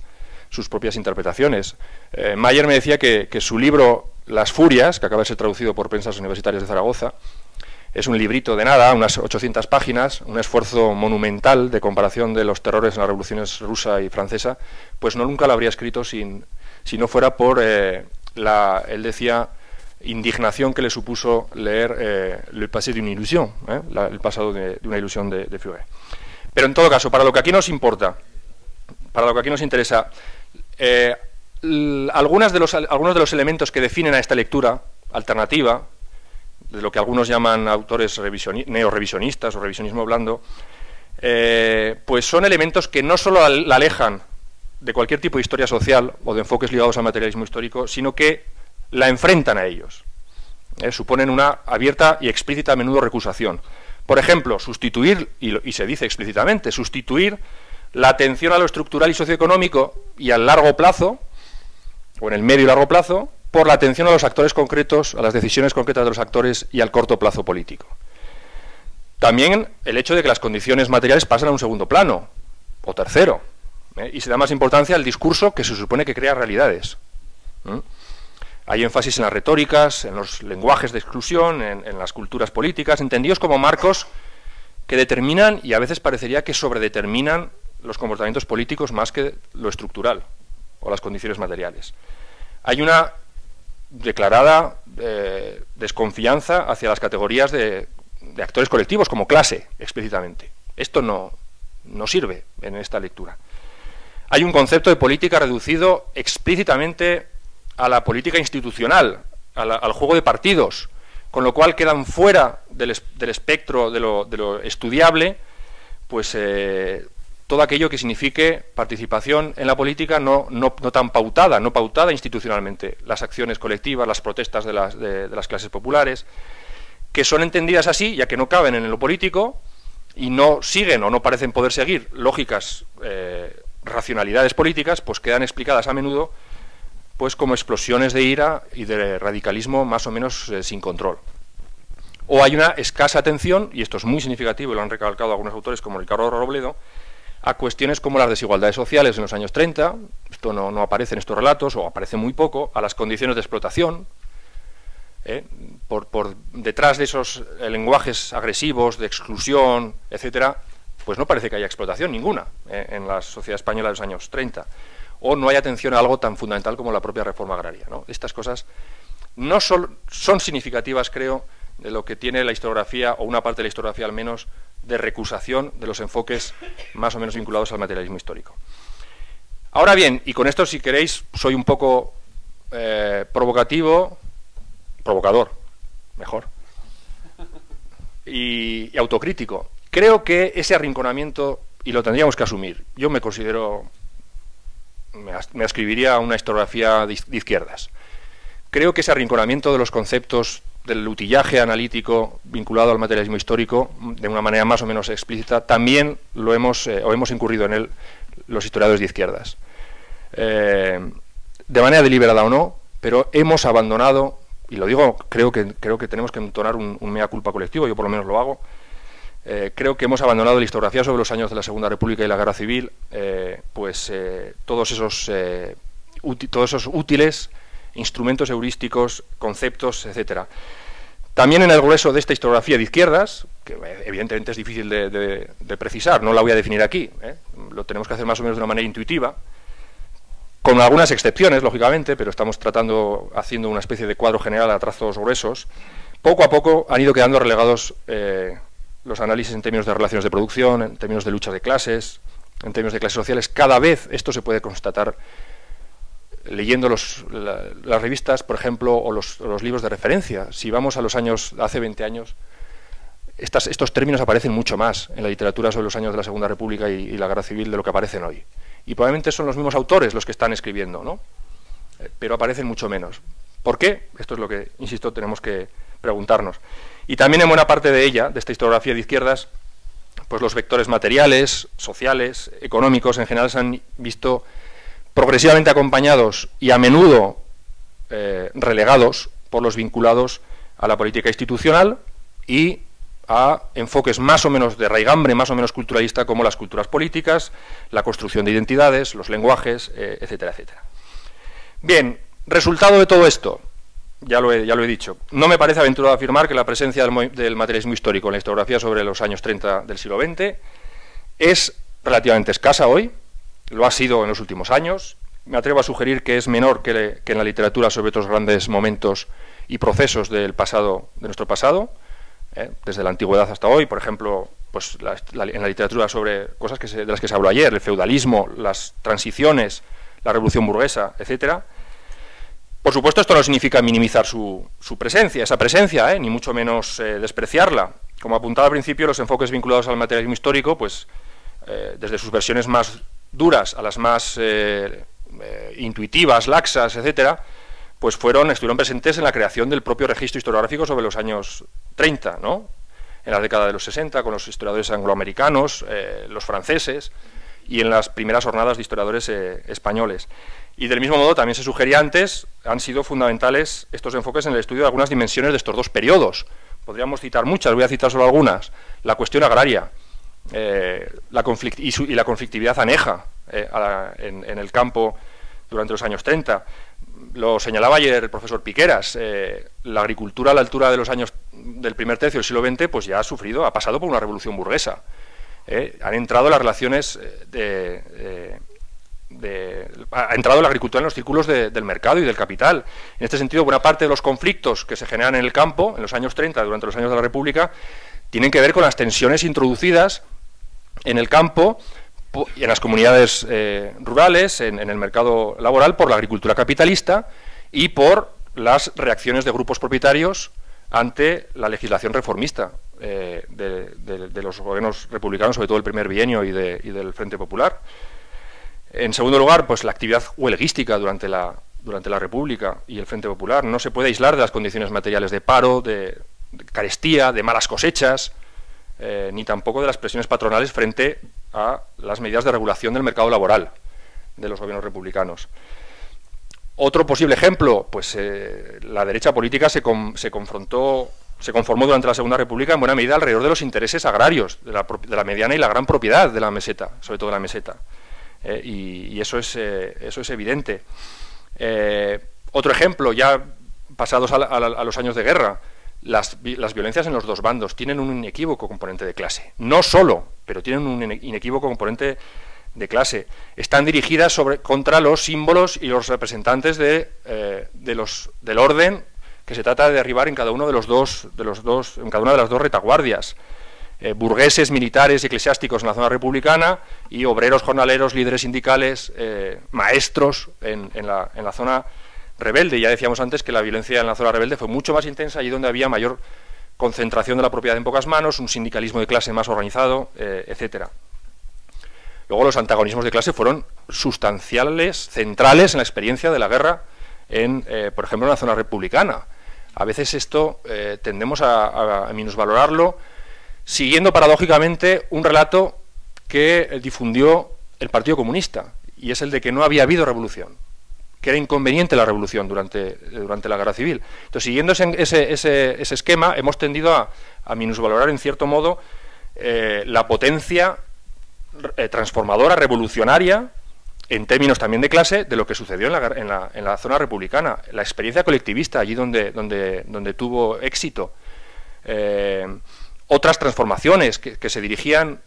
sus propias interpretaciones. Eh, Mayer me decía que, que su libro Las Furias, que acaba de ser traducido por Prensas Universitarias de Zaragoza, es un librito de nada, unas ochocientas páginas, un esfuerzo monumental de comparación de los terrores en las revoluciones rusa y francesa, pues no nunca lo habría escrito sin... si no fuera por, eh, la, él decía, indignación que le supuso leer eh, Le passé d'une illusion, eh, la, el pasado de, de una ilusión de, de Furet. Pero en todo caso, para lo que aquí nos importa, para lo que aquí nos interesa, eh, algunas de los, algunos de los elementos que definen a esta lectura alternativa, de lo que algunos llaman autores neorevisionistas o revisionismo blando, eh, pues son elementos que no solo la alejan de cualquier tipo de historia social o de enfoques ligados al materialismo histórico, sino que la enfrentan a ellos. Eh, suponen una abierta y explícita a menudo recusación. Por ejemplo, sustituir, y, lo, y se dice explícitamente, sustituir la atención a lo estructural y socioeconómico y al largo plazo, o en el medio y largo plazo, por la atención a los actores concretos, a las decisiones concretas de los actores y al corto plazo político. También el hecho de que las condiciones materiales pasan a un segundo plano, o tercero, ¿Eh? y se da más importancia al discurso que se supone que crea realidades. ¿Mm? Hay énfasis en las retóricas, en los lenguajes de exclusión, en, en las culturas políticas, entendidos como marcos que determinan, y a veces parecería que sobredeterminan, los comportamientos políticos más que lo estructural o las condiciones materiales. Hay una declarada eh, desconfianza hacia las categorías de, de actores colectivos, como clase, explícitamente. Esto no, no sirve en esta lectura. Hay un concepto de política reducido explícitamente a la política institucional, a la, al juego de partidos, con lo cual quedan fuera del, del espectro de lo, de lo estudiable, pues eh, todo aquello que signifique participación en la política no, no, no tan pautada, no pautada institucionalmente, las acciones colectivas, las protestas de las, de, de las clases populares, que son entendidas así, ya que no caben en lo político y no siguen o no parecen poder seguir lógicas, eh, racionalidades políticas, pues quedan explicadas a menudo pues como explosiones de ira y de radicalismo más o menos eh, sin control. O hay una escasa atención, y esto es muy significativo, y lo han recalcado algunos autores como Ricardo Robledo, a cuestiones como las desigualdades sociales en los años treinta, esto no, no aparece en estos relatos, o aparece muy poco, a las condiciones de explotación, ¿eh? por, por detrás de esos eh, lenguajes agresivos, de exclusión, etcétera, pues no parece que haya explotación ninguna eh, en la sociedad española de los años treinta, o no hay atención a algo tan fundamental como la propia reforma agraria, ¿no? Estas cosas no son, son significativas, creo, de lo que tiene la historiografía, o una parte de la historiografía al menos, de recusación de los enfoques más o menos vinculados al materialismo histórico. Ahora bien, y con esto, si queréis, soy un poco eh, provocativo, provocador, mejor, y, y autocrítico. Creo que ese arrinconamiento, y lo tendríamos que asumir, yo me considero, me, me ascribiría a una historiografía de, de izquierdas. Creo que ese arrinconamiento de los conceptos del utillaje analítico vinculado al materialismo histórico, de una manera más o menos explícita, también lo hemos, eh, o hemos incurrido en él los historiadores de izquierdas. Eh, de manera deliberada o no, pero hemos abandonado, y lo digo, creo que, creo que tenemos que entonar un, un mea culpa colectivo, yo por lo menos lo hago, eh, creo que hemos abandonado la historiografía sobre los años de la Segunda República y la Guerra Civil, eh, pues eh, todos, esos, eh, todos esos útiles instrumentos heurísticos, conceptos, etcétera. También en el grueso de esta historiografía de izquierdas, que evidentemente es difícil de, de, de precisar, no la voy a definir aquí, ¿eh? Lo tenemos que hacer más o menos de una manera intuitiva, con algunas excepciones, lógicamente, pero estamos tratando, haciendo una especie de cuadro general a trazos gruesos, poco a poco han ido quedando relegados eh, los análisis en términos de relaciones de producción, en términos de luchas de clases, en términos de clases sociales. Cada vez esto se puede constatar leyendo los, la, las revistas, por ejemplo, o los, los libros de referencia. Si vamos a los años, hace veinte años, estas, estos términos aparecen mucho más en la literatura sobre los años de la Segunda República y, y la Guerra Civil de lo que aparecen hoy. Y probablemente son los mismos autores los que están escribiendo, ¿no? Eh, pero aparecen mucho menos. ¿Por qué? Esto es lo que, insisto, tenemos que preguntarnos. Y también en buena parte de ella, de esta historiografía de izquierdas, pues los vectores materiales, sociales, económicos, en general se han visto progresivamente acompañados y a menudo eh, relegados por los vinculados a la política institucional y a enfoques más o menos de raigambre, más o menos culturalista, como las culturas políticas, la construcción de identidades, los lenguajes, eh, etcétera, etcétera. Bien, resultado de todo esto, ya lo he, ya lo he dicho, no me parece aventurado afirmar que la presencia del, del materialismo histórico en la historiografía sobre los años treinta del siglo veinte es relativamente escasa hoy. Lo ha sido en los últimos años. Me atrevo a sugerir que es menor que, le, que en la literatura sobre otros grandes momentos y procesos del pasado, de nuestro pasado, ¿eh? Desde la antigüedad hasta hoy, por ejemplo, pues la, la, en la literatura sobre cosas que se, de las que se habló ayer, el feudalismo, las transiciones, la revolución burguesa, etcétera. Por supuesto, esto no significa minimizar su, su presencia, esa presencia, ¿eh? Ni mucho menos eh, despreciarla. Como apuntaba al principio, los enfoques vinculados al materialismo histórico, pues eh, desde sus versiones más duras a las más eh, eh, intuitivas, laxas, etcétera, pues fueron, estuvieron presentes en la creación del propio registro historiográfico sobre los años treinta, ¿no? En la década de los sesenta, con los historiadores angloamericanos, eh, los franceses, y en las primeras jornadas de historiadores eh, españoles. Y del mismo modo, también se sugería antes, han sido fundamentales estos enfoques en el estudio de algunas dimensiones de estos dos periodos. Podríamos citar muchas, voy a citar solo algunas. La cuestión agraria, Eh, la conflict y, su y la conflictividad aneja eh, a, en, en el campo durante los años treinta. Lo señalaba ayer el profesor Piqueras, eh, la agricultura a la altura de los años del primer tercio del siglo veinte pues ya ha sufrido, ha pasado por una revolución burguesa. Eh, han entrado las relaciones de, de, de, ha entrado la agricultura en los círculos de, del mercado y del capital. En este sentido, buena parte de los conflictos que se generan en el campo en los años treinta, durante los años de la República, tienen que ver con las tensiones introducidas en el campo, en las comunidades eh, rurales, en, en el mercado laboral, por la agricultura capitalista y por las reacciones de grupos propietarios ante la legislación reformista. eh, de, de, de los gobiernos republicanos, sobre todo el primer bienio y, de, y del Frente Popular. En segundo lugar, pues la actividad huelguística durante la, durante la República y el Frente Popular no se puede aislar de las condiciones materiales de paro, de, de carestía, de malas cosechas, eh, ni tampoco de las presiones patronales frente a las medidas de regulación del mercado laboral de los gobiernos republicanos. Otro posible ejemplo, pues eh, la derecha política se, com, se, confrontó, se conformó durante la Segunda República en buena medida alrededor de los intereses agrarios, de la, de la mediana y la gran propiedad de la meseta, sobre todo de la meseta. Eh, y, y eso es, eh, eso es evidente. Eh, otro ejemplo, ya pasados a, la, a, la, a los años de guerra, las, las violencias en los dos bandos tienen un inequívoco componente de clase. No solo, pero tienen un inequívoco componente de clase. Están dirigidas sobre, contra los símbolos y los representantes de, eh, de los, del orden que se trata de derribar en cada uno de los dos, de los dos, en cada una de las dos retaguardias. Eh, burgueses, militares y eclesiásticos en la zona republicana y obreros, jornaleros, líderes sindicales, eh, maestros en, en, la, en la zona rebelde. Ya decíamos antes que la violencia en la zona rebelde fue mucho más intensa allí donde había mayor concentración de la propiedad en pocas manos, un sindicalismo de clase más organizado, eh, etcétera. Luego los antagonismos de clase fueron sustanciales, centrales en la experiencia de la guerra, en, eh, por ejemplo, en la zona republicana. A veces esto eh, tendemos a, a minusvalorarlo, siguiendo paradójicamente un relato que difundió el Partido Comunista, y es el de que no había habido revolución, que era inconveniente la revolución durante, durante la Guerra Civil. Entonces, siguiendo ese, ese, ese esquema, hemos tendido a, a minusvalorar, en cierto modo, eh, la potencia eh, transformadora, revolucionaria, en términos también de clase, de lo que sucedió en la, en la, en la zona republicana. La experiencia colectivista, allí donde, donde, donde tuvo éxito. Eh, Otras transformaciones que, que se dirigían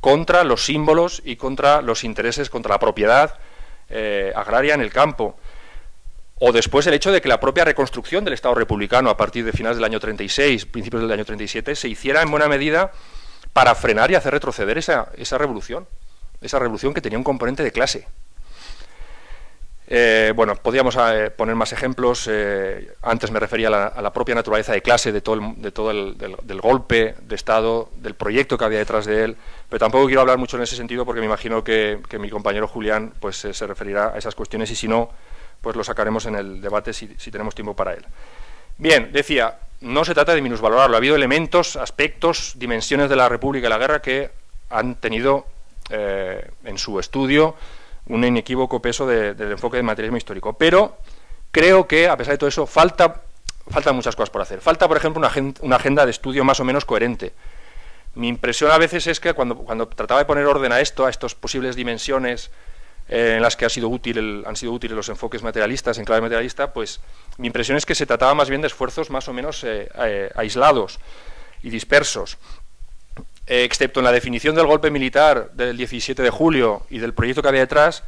contra los símbolos y contra los intereses, contra la propiedad eh, agraria en el campo. O después el hecho de que la propia reconstrucción del Estado republicano a partir de finales del año treinta y seis, principios del año treinta y siete, se hiciera en buena medida para frenar y hacer retroceder esa, esa revolución, esa revolución que tenía un componente de clase. Eh, bueno, podríamos eh, poner más ejemplos. Eh, antes me refería a la, a la propia naturaleza de clase de todo, el, de todo el, del, del golpe de Estado, del proyecto que había detrás de él, pero tampoco quiero hablar mucho en ese sentido porque me imagino que, que mi compañero Julián pues, eh, se referirá a esas cuestiones y si no, pues lo sacaremos en el debate si, si tenemos tiempo para él. Bien, decía, no se trata de minusvalorarlo. Ha habido elementos, aspectos, dimensiones de la República y la guerra que han tenido eh, en su estudio un inequívoco peso de, del enfoque del materialismo histórico. Pero creo que, a pesar de todo eso, falta, faltan muchas cosas por hacer. Falta, por ejemplo, una, agenda, una agenda de estudio más o menos coherente. Mi impresión a veces es que cuando, cuando trataba de poner orden a esto, a estas posibles dimensiones eh, en las que ha sido útil el, han sido útiles los enfoques materialistas, en clave materialista, pues mi impresión es que se trataba más bien de esfuerzos más o menos eh, eh, aislados y dispersos. Excepto en la definición del golpe militar del diecisiete de julio y del proyecto que había detrás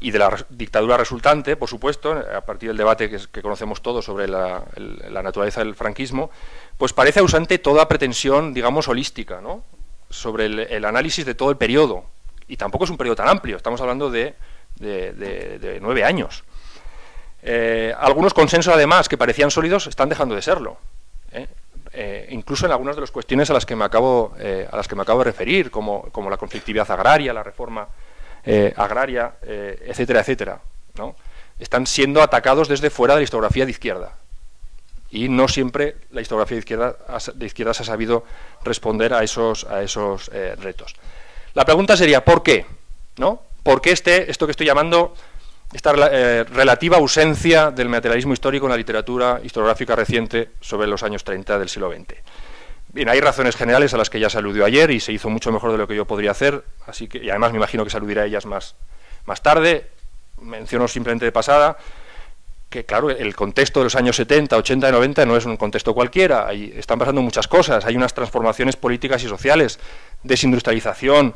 y de la dictadura resultante, por supuesto, a partir del debate que, que conocemos todos sobre la, el, la naturaleza del franquismo, pues parece ausente toda pretensión, digamos, holística, ¿no?, sobre el, el análisis de todo el periodo. Y tampoco es un periodo tan amplio, estamos hablando de, de, de, de nueve años. Eh, algunos consensos, además, que parecían sólidos, están dejando de serlo, ¿eh? Eh, incluso en algunas de las cuestiones a las que me acabo, eh, a las que me acabo de referir, como, como la conflictividad agraria, la reforma eh, agraria, eh, etcétera, etcétera, ¿no? Están siendo atacados desde fuera de la historiografía de izquierda. Y no siempre la historiografía de izquierda, de izquierda se ha sabido responder a esos, a esos eh, retos. La pregunta sería, ¿por qué? ¿No? ¿Por qué este, esto que estoy llamando esta eh, relativa ausencia del materialismo histórico en la literatura historiográfica reciente sobre los años treinta del siglo veinte. Bien, hay razones generales a las que ya se aludió ayer y se hizo mucho mejor de lo que yo podría hacer, así que, y además me imagino que se aludirá a ellas más, más tarde. Menciono simplemente de pasada que, claro, el contexto de los años setenta, ochenta y noventa no es un contexto cualquiera. Hay, están pasando muchas cosas, hay unas transformaciones políticas y sociales, desindustrialización,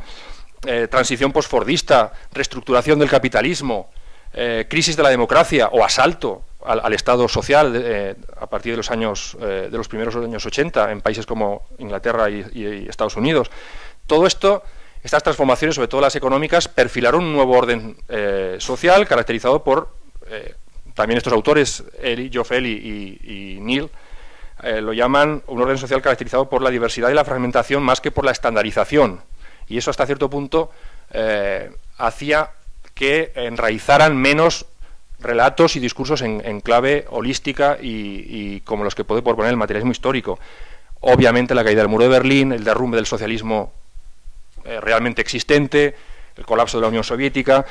eh, transición posfordista, reestructuración del capitalismo, Eh, crisis de la democracia o asalto al, al Estado social eh, a partir de los años eh, de los primeros años ochenta en países como Inglaterra y, y Estados Unidos. Todo esto, estas transformaciones, sobre todo las económicas, perfilaron un nuevo orden eh, social caracterizado por eh, también estos autores, Eley, Geoff Eley y, y Neil, eh, lo llaman un orden social caracterizado por la diversidad y la fragmentación más que por la estandarización. Y eso hasta cierto punto eh, hacía que enraizaran menos relatos y discursos en, en clave holística y, y como los que puede proponer el materialismo histórico. Obviamente la caída del muro de Berlín, el derrumbe del socialismo eh, realmente existente, el colapso de la Unión Soviética,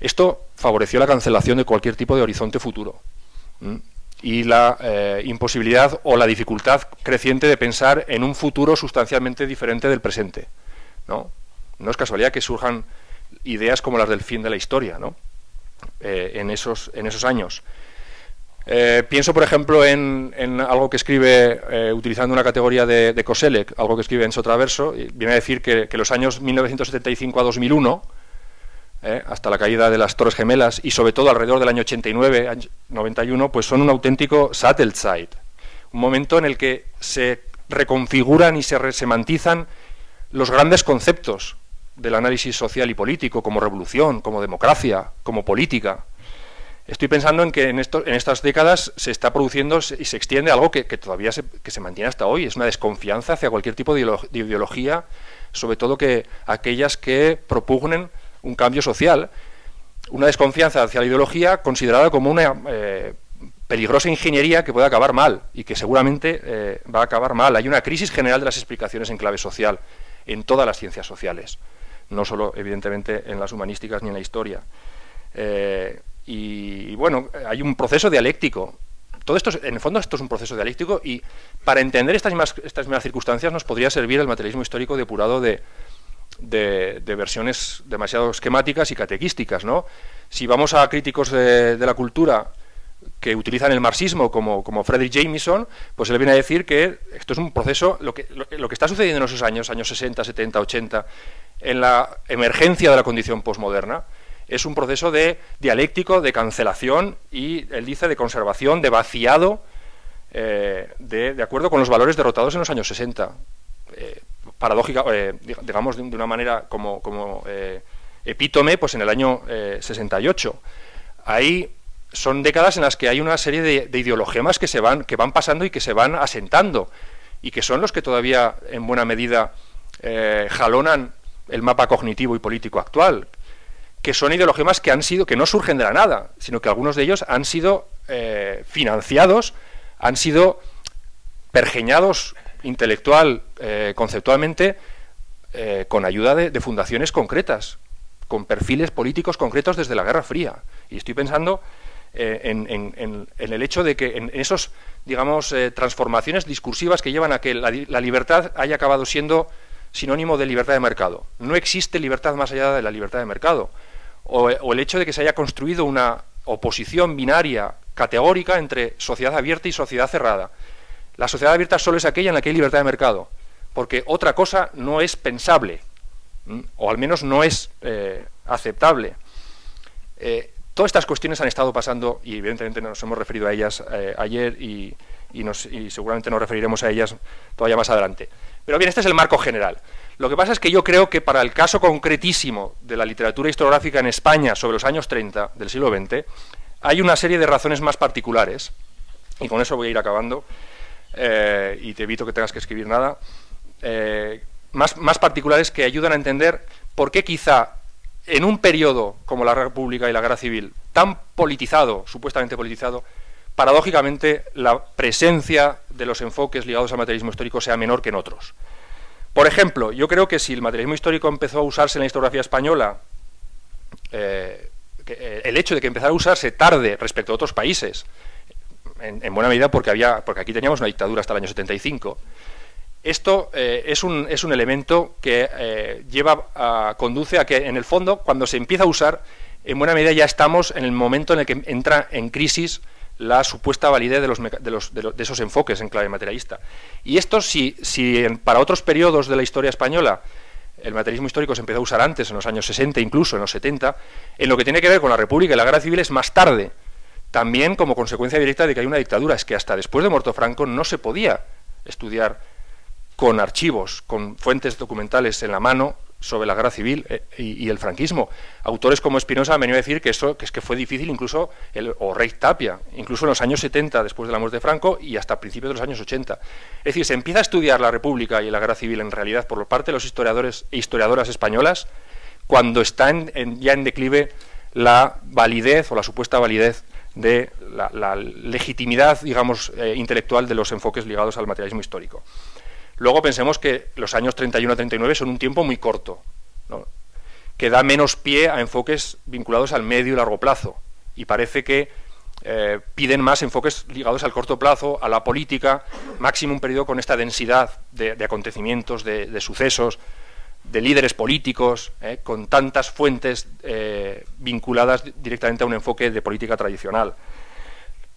esto favoreció la cancelación de cualquier tipo de horizonte futuro. ¿Mm? Y la eh, imposibilidad o la dificultad creciente de pensar en un futuro sustancialmente diferente del presente, ¿no? No es casualidad que surjan ideas como las del fin de la historia, ¿no? Eh, en, esos, en esos años. Eh, pienso, por ejemplo, en, en algo que escribe, eh, utilizando una categoría de, de Koselleck, algo que escribe Enzo Traverso, y viene a decir que, que los años mil novecientos setenta y cinco a dos mil uno, eh, hasta la caída de las Torres Gemelas, y sobre todo alrededor del año ochenta y nueve, noventa y uno, pues son un auténtico Sattelzeit, un momento en el que se reconfiguran y se resemantizan los grandes conceptos del análisis social y político, como revolución, como democracia, como política. Estoy pensando en que en, esto, en estas décadas se está produciendo y se extiende algo que, que todavía se, que se mantiene hasta hoy, es una desconfianza hacia cualquier tipo de ideología, sobre todo que aquellas que propugnen un cambio social, una desconfianza hacia la ideología considerada como una eh, peligrosa ingeniería que puede acabar mal y que seguramente eh, va a acabar mal. Hay una crisis general de las explicaciones en clave social en todas las ciencias sociales, no solo evidentemente en las humanísticas ni en la historia. Eh, Y, y bueno, hay un proceso dialéctico. Todo esto, en el fondo, esto es un proceso dialéctico y para entender estas mismas, estas mismas circunstancias nos podría servir el materialismo histórico depurado de, de, de versiones demasiado esquemáticas y catequísticas, ¿no? Si vamos a críticos de, de la cultura que utilizan el marxismo como, como Frederick Jameson, pues él viene a decir que esto es un proceso, lo que, lo, lo que está sucediendo en esos años, años sesenta, setenta, ochenta, en la emergencia de la condición posmoderna, es un proceso de dialéctico, de cancelación y, él dice, de conservación, de vaciado, eh, de, de acuerdo con los valores derrotados en los años sesenta. Eh, paradójica, eh, digamos, de, de una manera como, como eh, epítome, pues en el año eh, sesenta y ocho. Ahí son décadas en las que hay una serie de, de ideologemas que, se van, que van pasando y que se van asentando, y que son los que todavía, en buena medida, eh, jalonan el mapa cognitivo y político actual, que son ideologemas que han sido, que no surgen de la nada, sino que algunos de ellos han sido eh, financiados, han sido pergeñados intelectual, eh, conceptualmente, eh, con ayuda de, de fundaciones concretas, con perfiles políticos concretos desde la Guerra Fría. Y estoy pensando eh, en, en, en, en el hecho de que en esos, digamos, eh, transformaciones discursivas que llevan a que la, la libertad haya acabado siendo sinónimo de libertad de mercado. No existe libertad más allá de la libertad de mercado. O, o el hecho de que se haya construido una oposición binaria, categórica, entre sociedad abierta y sociedad cerrada. La sociedad abierta solo es aquella en la que hay libertad de mercado, porque otra cosa no es pensable, ¿m? O al menos no es eh, aceptable. Eh, todas estas cuestiones han estado pasando, y evidentemente nos hemos referido a ellas eh, ayer, y, y, nos, y seguramente nos referiremos a ellas todavía más adelante. Pero bien, este es el marco general. Lo que pasa es que yo creo que para el caso concretísimo de la literatura historiográfica en España sobre los años treinta del siglo veinte, hay una serie de razones más particulares, y con eso voy a ir acabando, eh, y te evito que tengas que escribir nada, eh, más, más particulares que ayudan a entender por qué quizá en un periodo como la República y la Guerra Civil, tan politizado, supuestamente politizado, paradójicamente, la presencia de los enfoques ligados al materialismo histórico sea menor que en otros. Por ejemplo, yo creo que si el materialismo histórico empezó a usarse en la historiografía española, eh, que, el hecho de que empezara a usarse tarde respecto a otros países, en, en buena medida porque, había, porque aquí teníamos una dictadura hasta el año setenta y cinco, esto eh, es, un, es un elemento que eh, lleva a, conduce a que, en el fondo, cuando se empieza a usar, en buena medida ya estamos en el momento en el que entra en crisis la supuesta validez de, los, de, los, de, los, de esos enfoques en clave materialista. Y esto, si, si en, para otros periodos de la historia española el materialismo histórico se empezó a usar antes, en los años sesenta, incluso en los setenta, en lo que tiene que ver con la República y la Guerra Civil es más tarde, también como consecuencia directa de que hay una dictadura. Es que hasta después de muerto Franco no se podía estudiar con archivos, con fuentes documentales en la mano, sobre la guerra civil eh, y, y el franquismo. Autores como Espinosa han venido a decir que, eso, que, es que fue difícil incluso, el, o Rey Tapia, incluso en los años setenta, después de la muerte de Franco, y hasta principios de los años ochenta. Es decir, se empieza a estudiar la República y la guerra civil en realidad por parte de los historiadores e historiadoras españolas cuando está en, en, ya en declive la validez o la supuesta validez de la, la legitimidad, digamos, eh, intelectual de los enfoques ligados al materialismo histórico. Luego pensemos que los años treinta y uno a treinta y nueve son un tiempo muy corto, ¿no?, que da menos pie a enfoques vinculados al medio y largo plazo, y parece que eh, piden más enfoques ligados al corto plazo, a la política, máximo un periodo con esta densidad de, de acontecimientos, de, de sucesos, de líderes políticos, eh, con tantas fuentes eh, vinculadas directamente a un enfoque de política tradicional.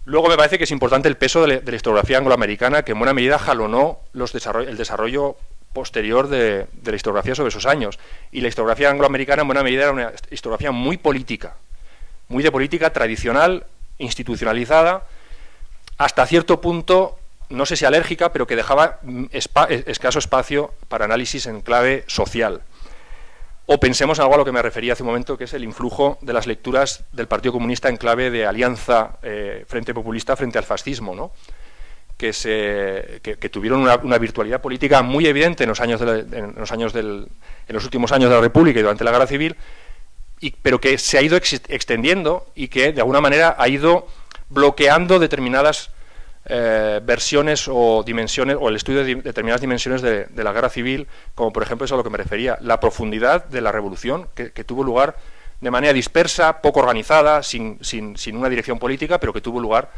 Luego me parece que es importante el peso de la historiografía angloamericana, que en buena medida jalonó los desarroll- el desarrollo posterior de, de la historiografía sobre esos años. Y la historiografía angloamericana en buena medida era una historiografía muy política, muy de política tradicional, institucionalizada, hasta cierto punto, no sé si alérgica, pero que dejaba espa- escaso espacio para análisis en clave social. O pensemos en algo a lo que me refería hace un momento, que es el influjo de las lecturas del Partido Comunista en clave de alianza eh, frente populista frente al fascismo, ¿no?, que, se, que, que tuvieron una, una virtualidad política muy evidente en los, años de la, en, los años del, en los últimos años de la República y durante la Guerra Civil, y, pero que se ha ido extendiendo y que, de alguna manera, ha ido bloqueando determinadas Eh, versiones o dimensiones, o el estudio de determinadas dimensiones de, de la guerra civil, como por ejemplo, eso a lo que me refería, la profundidad de la revolución que, que tuvo lugar de manera dispersa, poco organizada, sin, sin, sin una dirección política, pero que tuvo lugar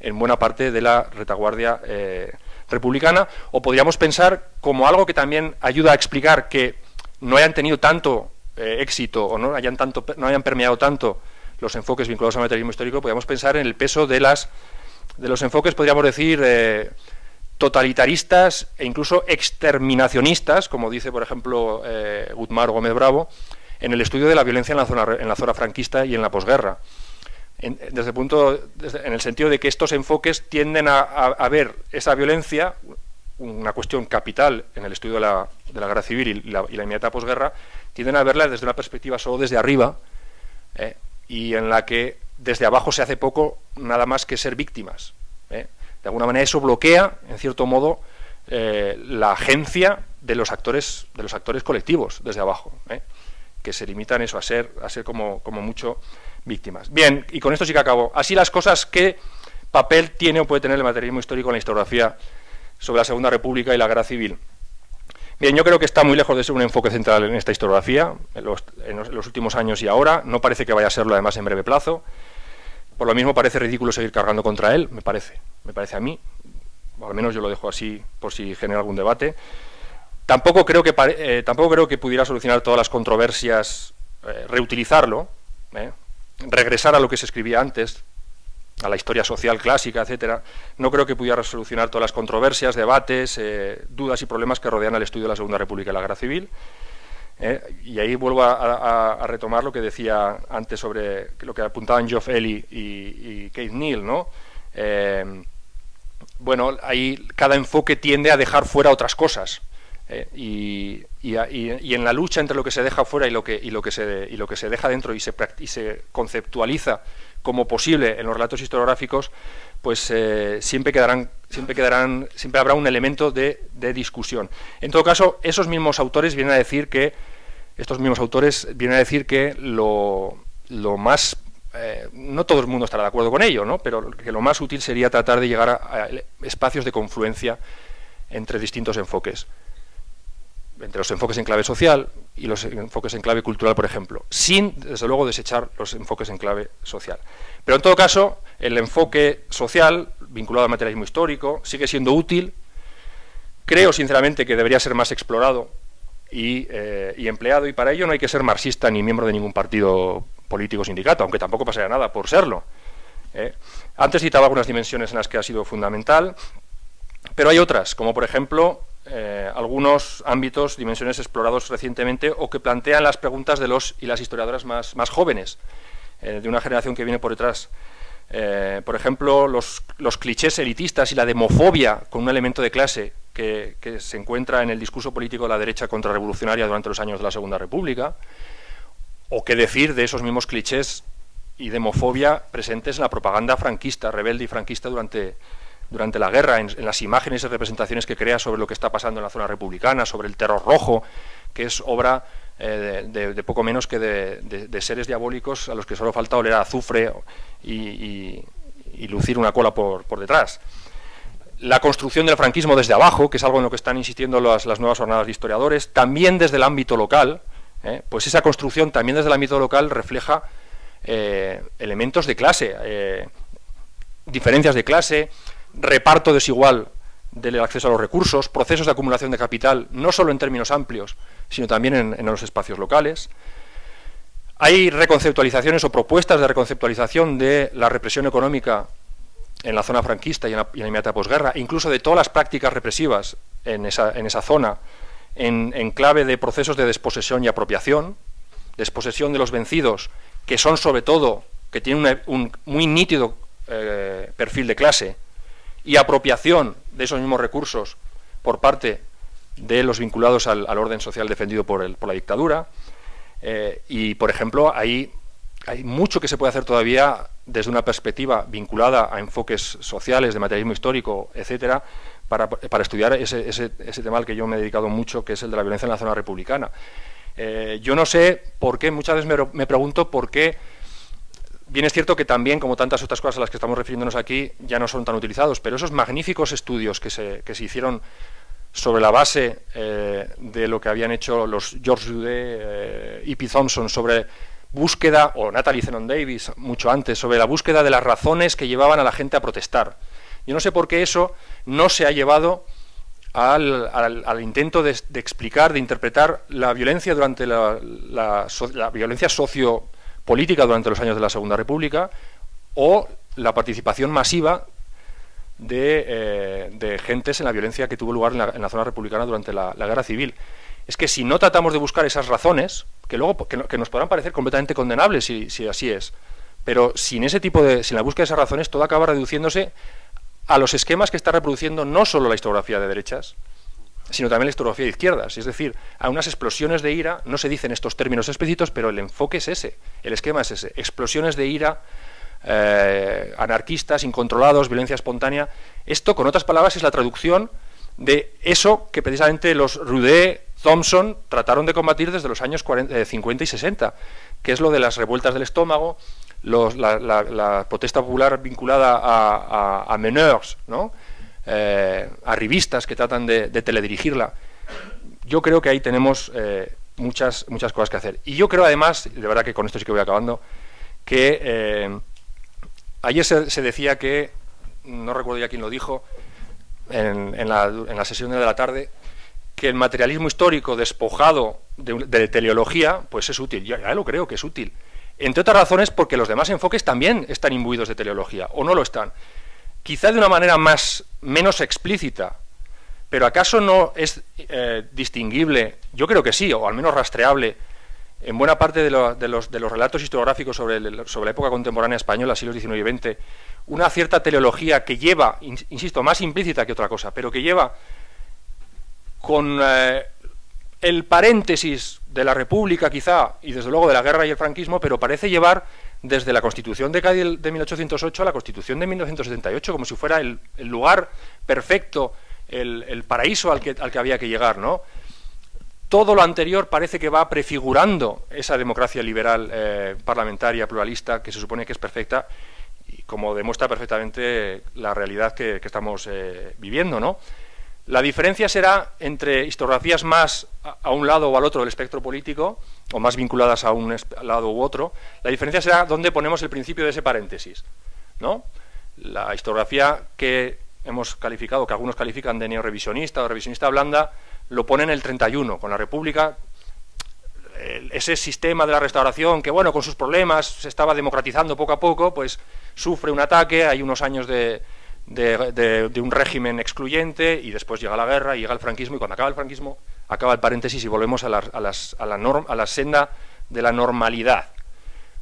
en buena parte de la retaguardia eh, republicana. O podríamos pensar como algo que también ayuda a explicar que no hayan tenido tanto eh, éxito o no hayan, tanto, no hayan permeado tanto los enfoques vinculados al materialismo histórico. Podríamos pensar en el peso de las de los enfoques, podríamos decir, eh, totalitaristas e incluso exterminacionistas, como dice, por ejemplo, eh, Gutmar Gómez Bravo, en el estudio de la violencia en la zona, en la zona franquista y en la posguerra. En, desde el punto, desde, en el sentido de que estos enfoques tienden a, a, a ver esa violencia, una cuestión capital en el estudio de la, de la guerra civil y la, y la inmediata posguerra, tienden a verla desde una perspectiva solo desde arriba, eh, y en la que desde abajo se hace poco nada más que ser víctimas, ¿eh? De alguna manera eso bloquea, en cierto modo, eh, la agencia de los actores de los actores colectivos desde abajo, ¿eh?, que se limitan eso a ser a ser como, como mucho víctimas. Bien, y con esto sí que acabo. Así las cosas, ¿qué papel tiene o puede tener el materialismo histórico en la historiografía sobre la Segunda República y la Guerra Civil? Bien, yo creo que está muy lejos de ser un enfoque central en esta historiografía, en los, en los últimos años y ahora. No parece que vaya a serlo, además, en breve plazo. Por lo mismo parece ridículo seguir cargando contra él, me parece, me parece a mí. O al menos yo lo dejo así por si genera algún debate. Tampoco creo que, eh, tampoco creo que pudiera solucionar todas las controversias, eh, reutilizarlo, eh, regresar a lo que se escribía antes, a la historia social clásica, etcétera. No creo que pudiera solucionar todas las controversias, debates, eh, dudas y problemas que rodean al estudio de la Segunda República y la Guerra Civil. Eh, y ahí vuelvo a, a, a retomar lo que decía antes sobre lo que apuntaban Geoff Eley y, y Kate Neil, ¿no? Eh, bueno, ahí cada enfoque tiende a dejar fuera otras cosas. Eh, y, y, y, y en la lucha entre lo que se deja fuera y lo que, y lo que, se, y lo que se deja dentro y se, y se conceptualiza como posible en los relatos historiográficos, pues eh, siempre quedarán, siempre quedarán, siempre habrá un elemento de, de discusión. En todo caso, esos mismos autores vienen a decir que estos mismos autores vienen a decir que lo, lo más eh, no todo el mundo estará de acuerdo con ello, ¿no?, pero que lo más útil sería tratar de llegar a, a espacios de confluencia entre distintos enfoques, entre los enfoques en clave social y los enfoques en clave cultural, por ejemplo, sin, desde luego, desechar los enfoques en clave social. Pero, en todo caso, el enfoque social, vinculado al materialismo histórico, sigue siendo útil. Creo, sinceramente, que debería ser más explorado y, eh, y empleado, y para ello no hay que ser marxista ni miembro de ningún partido político o sindicato, aunque tampoco pasaría nada por serlo, ¿eh? Antes citaba algunas dimensiones en las que ha sido fundamental, pero hay otras, como, por ejemplo, Eh, algunos ámbitos, dimensiones explorados recientemente o que plantean las preguntas de los y las historiadoras más, más jóvenes, eh, de una generación que viene por detrás. Eh, por ejemplo, los, los clichés elitistas y la demofobia con un elemento de clase que, que se encuentra en el discurso político de la derecha contrarrevolucionaria durante los años de la Segunda República, o qué decir de esos mismos clichés y de homofobia presentes en la propaganda franquista, rebelde y franquista durante, durante la guerra, en, en las imágenes y representaciones que crea sobre lo que está pasando en la zona republicana, sobre el terror rojo, que es obra eh, de, de, de poco menos que de, de, de seres diabólicos a los que solo falta oler a azufre y, y, y lucir una cola por, por detrás. La construcción del franquismo desde abajo, que es algo en lo que están insistiendo las, las nuevas jornadas de historiadores, también desde el ámbito local, eh, pues esa construcción también desde el ámbito local refleja Eh, elementos de clase, eh, diferencias de clase, reparto desigual del acceso a los recursos, procesos de acumulación de capital, no solo en términos amplios, sino también en, en los espacios locales. Hay reconceptualizaciones o propuestas de reconceptualización de la represión económica en la zona franquista y en la, y en la inmediata posguerra, incluso de todas las prácticas represivas en esa, en esa zona, en, en clave de procesos de desposesión y apropiación, desposesión de los vencidos, que son sobre todo, que tienen una, un muy nítido eh, perfil de clase, y apropiación de esos mismos recursos por parte de los vinculados al, al orden social defendido por, el, por la dictadura. Eh, y, por ejemplo, hay, hay mucho que se puede hacer todavía desde una perspectiva vinculada a enfoques sociales, de materialismo histórico, etcétera, para, para estudiar ese, ese, ese tema al que yo me he dedicado mucho, que es el de la violencia en la zona republicana. Eh, yo no sé por qué, muchas veces me, me pregunto por qué, bien es cierto que también, como tantas otras cosas a las que estamos refiriéndonos aquí, ya no son tan utilizados, pero esos magníficos estudios que se, que se hicieron sobre la base eh, de lo que habían hecho los George Rudé eh, y P. Thompson sobre búsqueda, o Natalie Zenon Davis mucho antes, sobre la búsqueda de las razones que llevaban a la gente a protestar. Yo no sé por qué eso no se ha llevado Al, al, al intento de, de explicar, de interpretar la violencia durante la, la, la violencia sociopolítica durante los años de la Segunda República, o la participación masiva de, eh, de gentes en la violencia que tuvo lugar en la, en la zona republicana durante la, la Guerra Civil. Es que si no tratamos de buscar esas razones, que luego que, no, que nos podrán parecer completamente condenables si, si así es, pero sin ese tipo de, sin la búsqueda de esas razones, todo acaba reduciéndose a los esquemas que está reproduciendo no solo la historiografía de derechas, sino también la historiografía de izquierdas, es decir, a unas explosiones de ira, no se dicen estos términos explícitos, pero el enfoque es ese, el esquema es ese, explosiones de ira, eh, anarquistas, incontrolados, violencia espontánea. Esto, con otras palabras, es la traducción de eso que precisamente los Rudé, Thompson, trataron de combatir desde los años cuarenta, cincuenta y sesenta, que es lo de las revueltas del estómago, Los, la, la, la protesta popular vinculada a, a, a meneurs, ¿no? eh, a revistas que tratan de, de teledirigirla. Yo creo que ahí tenemos eh, muchas, muchas cosas que hacer. Y yo creo, además, de verdad que con esto sí que voy acabando, que eh, ayer se, se decía que, no recuerdo ya quién lo dijo, en, en, la, en la sesión de la tarde, que el materialismo histórico despojado de, de teleología, pues es útil. Yo ya lo creo que es útil. Entre otras razones porque los demás enfoques también están imbuidos de teleología, o no lo están. Quizá de una manera más, menos explícita, pero ¿acaso no es eh, distinguible? Yo creo que sí, o al menos rastreable, en buena parte de, lo, de, los, de los relatos historiográficos sobre, el, sobre la época contemporánea española, siglos diecinueve y veinte, una cierta teleología que lleva, insisto, más implícita que otra cosa, pero que lleva con Eh, el paréntesis de la República, quizá, y desde luego de la guerra y el franquismo, pero parece llevar desde la Constitución de Cádiz de mil ochocientos ocho a la Constitución de mil novecientos setenta y ocho, como si fuera el, el lugar perfecto, el, el paraíso al que, al que había que llegar, ¿no? Todo lo anterior parece que va prefigurando esa democracia liberal, eh, parlamentaria, pluralista, que se supone que es perfecta, y como demuestra perfectamente la realidad que, que estamos eh, viviendo, ¿no? La diferencia será entre historiografías más a un lado o al otro del espectro político, o más vinculadas a un lado u otro, la diferencia será dónde ponemos el principio de ese paréntesis, ¿no? La historiografía que hemos calificado, que algunos califican de neorevisionista o revisionista blanda, lo pone en el treinta y uno, con la República, ese sistema de la restauración que, bueno, con sus problemas se estaba democratizando poco a poco, pues sufre un ataque, hay unos años de... De, de, de un régimen excluyente, y después llega la guerra, y llega el franquismo, y cuando acaba el franquismo, acaba el paréntesis y volvemos a la, a las, a la, norm, a la senda de la normalidad.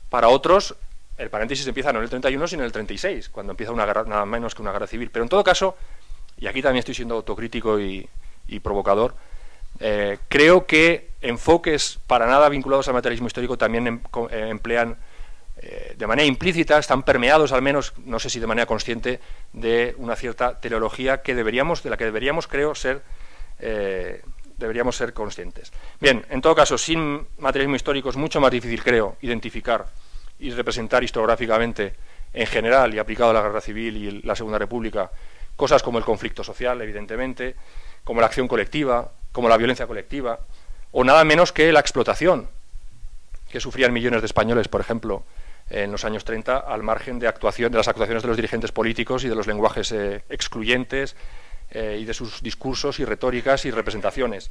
Para otros, el paréntesis empieza no en el treinta y uno, sino en el treinta y seis, cuando empieza una guerra, nada menos que una guerra civil. Pero en todo caso, y aquí también estoy siendo autocrítico y, y provocador, eh, creo que enfoques para nada vinculados al materialismo histórico también em, eh, emplean eh, de manera implícita, están permeados al menos, no sé si de manera consciente, de una cierta teleología que deberíamos, de la que deberíamos, creo, ser eh, deberíamos ser conscientes. Bien, en todo caso, sin materialismo histórico es mucho más difícil, creo, identificar y representar historiográficamente en general y aplicado a la Guerra Civil y la Segunda República, cosas como el conflicto social, evidentemente, como la acción colectiva, como la violencia colectiva, o nada menos que la explotación que sufrían millones de españoles, por ejemplo, en los años treinta, al margen de, actuación, de las actuaciones de los dirigentes políticos y de los lenguajes eh, excluyentes eh, y de sus discursos y retóricas y representaciones.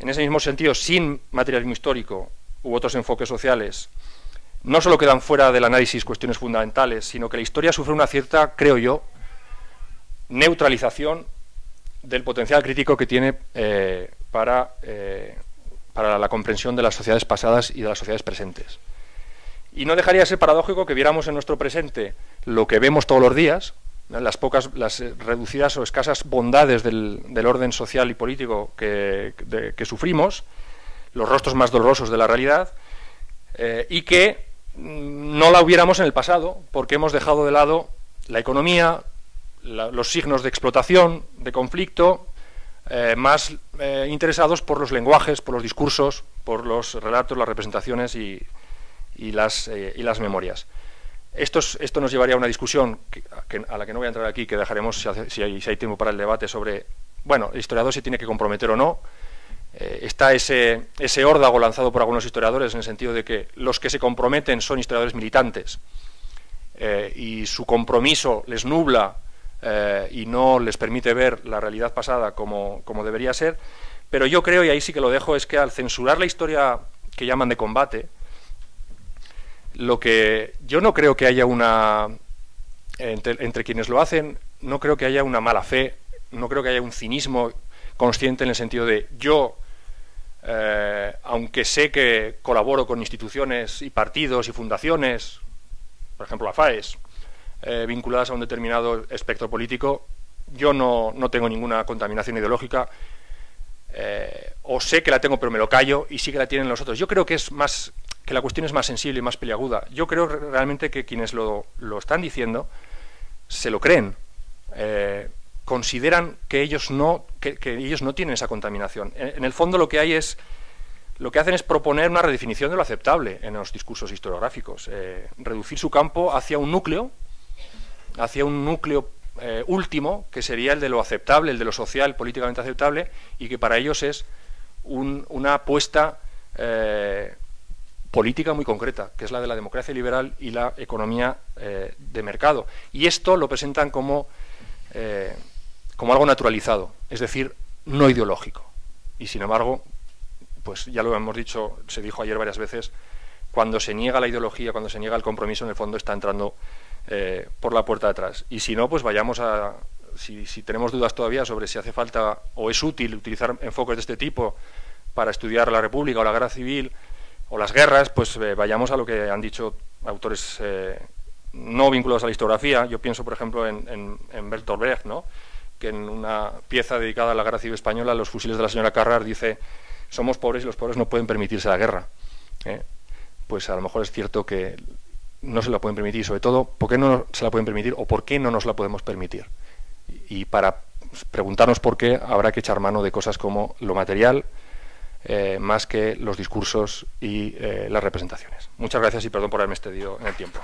En ese mismo sentido, sin materialismo histórico u otros enfoques sociales, no solo quedan fuera del análisis cuestiones fundamentales, sino que la historia sufre una cierta, creo yo, neutralización del potencial crítico que tiene eh, para, eh, para la comprensión de las sociedades pasadas y de las sociedades presentes. Y no dejaría de ser paradójico que viéramos en nuestro presente lo que vemos todos los días, ¿no? las pocas, las reducidas o escasas bondades del, del orden social y político que, de, que sufrimos, los rostros más dolorosos de la realidad, eh, y que no la hubiéramos en el pasado, porque hemos dejado de lado la economía, la, los signos de explotación, de conflicto, eh, más eh, interesados por los lenguajes, por los discursos, por los relatos, las representaciones y, y, las, eh, y las memorias. Esto, es, esto nos llevaría a una discusión que, que, a la que no voy a entrar aquí, que dejaremos si, hace, si, hay, si hay tiempo para el debate sobre, bueno, el historiador se tiene que comprometer o no. Eh, está ese, ese órdago lanzado por algunos historiadores en el sentido de que los que se comprometen son historiadores militantes eh, y su compromiso les nubla eh, y no les permite ver la realidad pasada como, como debería ser, pero yo creo, y ahí sí que lo dejo, es que al censurar la historia que llaman de combate, lo que yo no creo que haya una, entre, entre quienes lo hacen, no creo que haya una mala fe, no creo que haya un cinismo consciente en el sentido de yo, Eh, aunque sé que colaboro con instituciones y partidos y fundaciones, por ejemplo la FAES, eh, vinculadas a un determinado espectro político, yo no, no tengo ninguna contaminación ideológica, eh, o sé que la tengo pero me lo callo y sí que la tienen los otros. Yo creo que es más, que la cuestión es más sensible y más peliaguda. Yo creo realmente que quienes lo, lo están diciendo se lo creen, eh, consideran que ellos no que, que ellos no tienen esa contaminación. En, en el fondo lo que hay es lo que hacen es proponer una redefinición de lo aceptable en los discursos historiográficos, eh, reducir su campo hacia un núcleo, hacia un núcleo eh, último que sería el de lo aceptable, el de lo social, políticamente aceptable, y que para ellos es un, una apuesta eh, política muy concreta, que es la de la democracia liberal y la economía eh, de mercado. Y esto lo presentan como eh, como algo naturalizado, es decir, no ideológico. Y sin embargo, pues ya lo hemos dicho, se dijo ayer varias veces, cuando se niega la ideología, cuando se niega el compromiso, en el fondo está entrando eh, por la puerta de atrás. Y si no, pues vayamos a, si, si tenemos dudas todavía sobre si hace falta o es útil utilizar enfoques de este tipo para estudiar la República o la Guerra Civil o las guerras, pues eh, vayamos a lo que han dicho autores eh, no vinculados a la historiografía. Yo pienso, por ejemplo, en, en, en Bertolt Brecht, ¿no?, que en una pieza dedicada a la Guerra Civil Española, Los fusiles de la señora Carrar, dice: somos pobres y los pobres no pueden permitirse la guerra. ¿Eh? Pues a lo mejor es cierto que no se la pueden permitir, y sobre todo, ¿por qué no se la pueden permitir o por qué no nos la podemos permitir? Y para preguntarnos por qué, habrá que echar mano de cosas como lo material, eh, más que los discursos y eh, las representaciones. Muchas gracias y perdón por haberme excedido en el tiempo.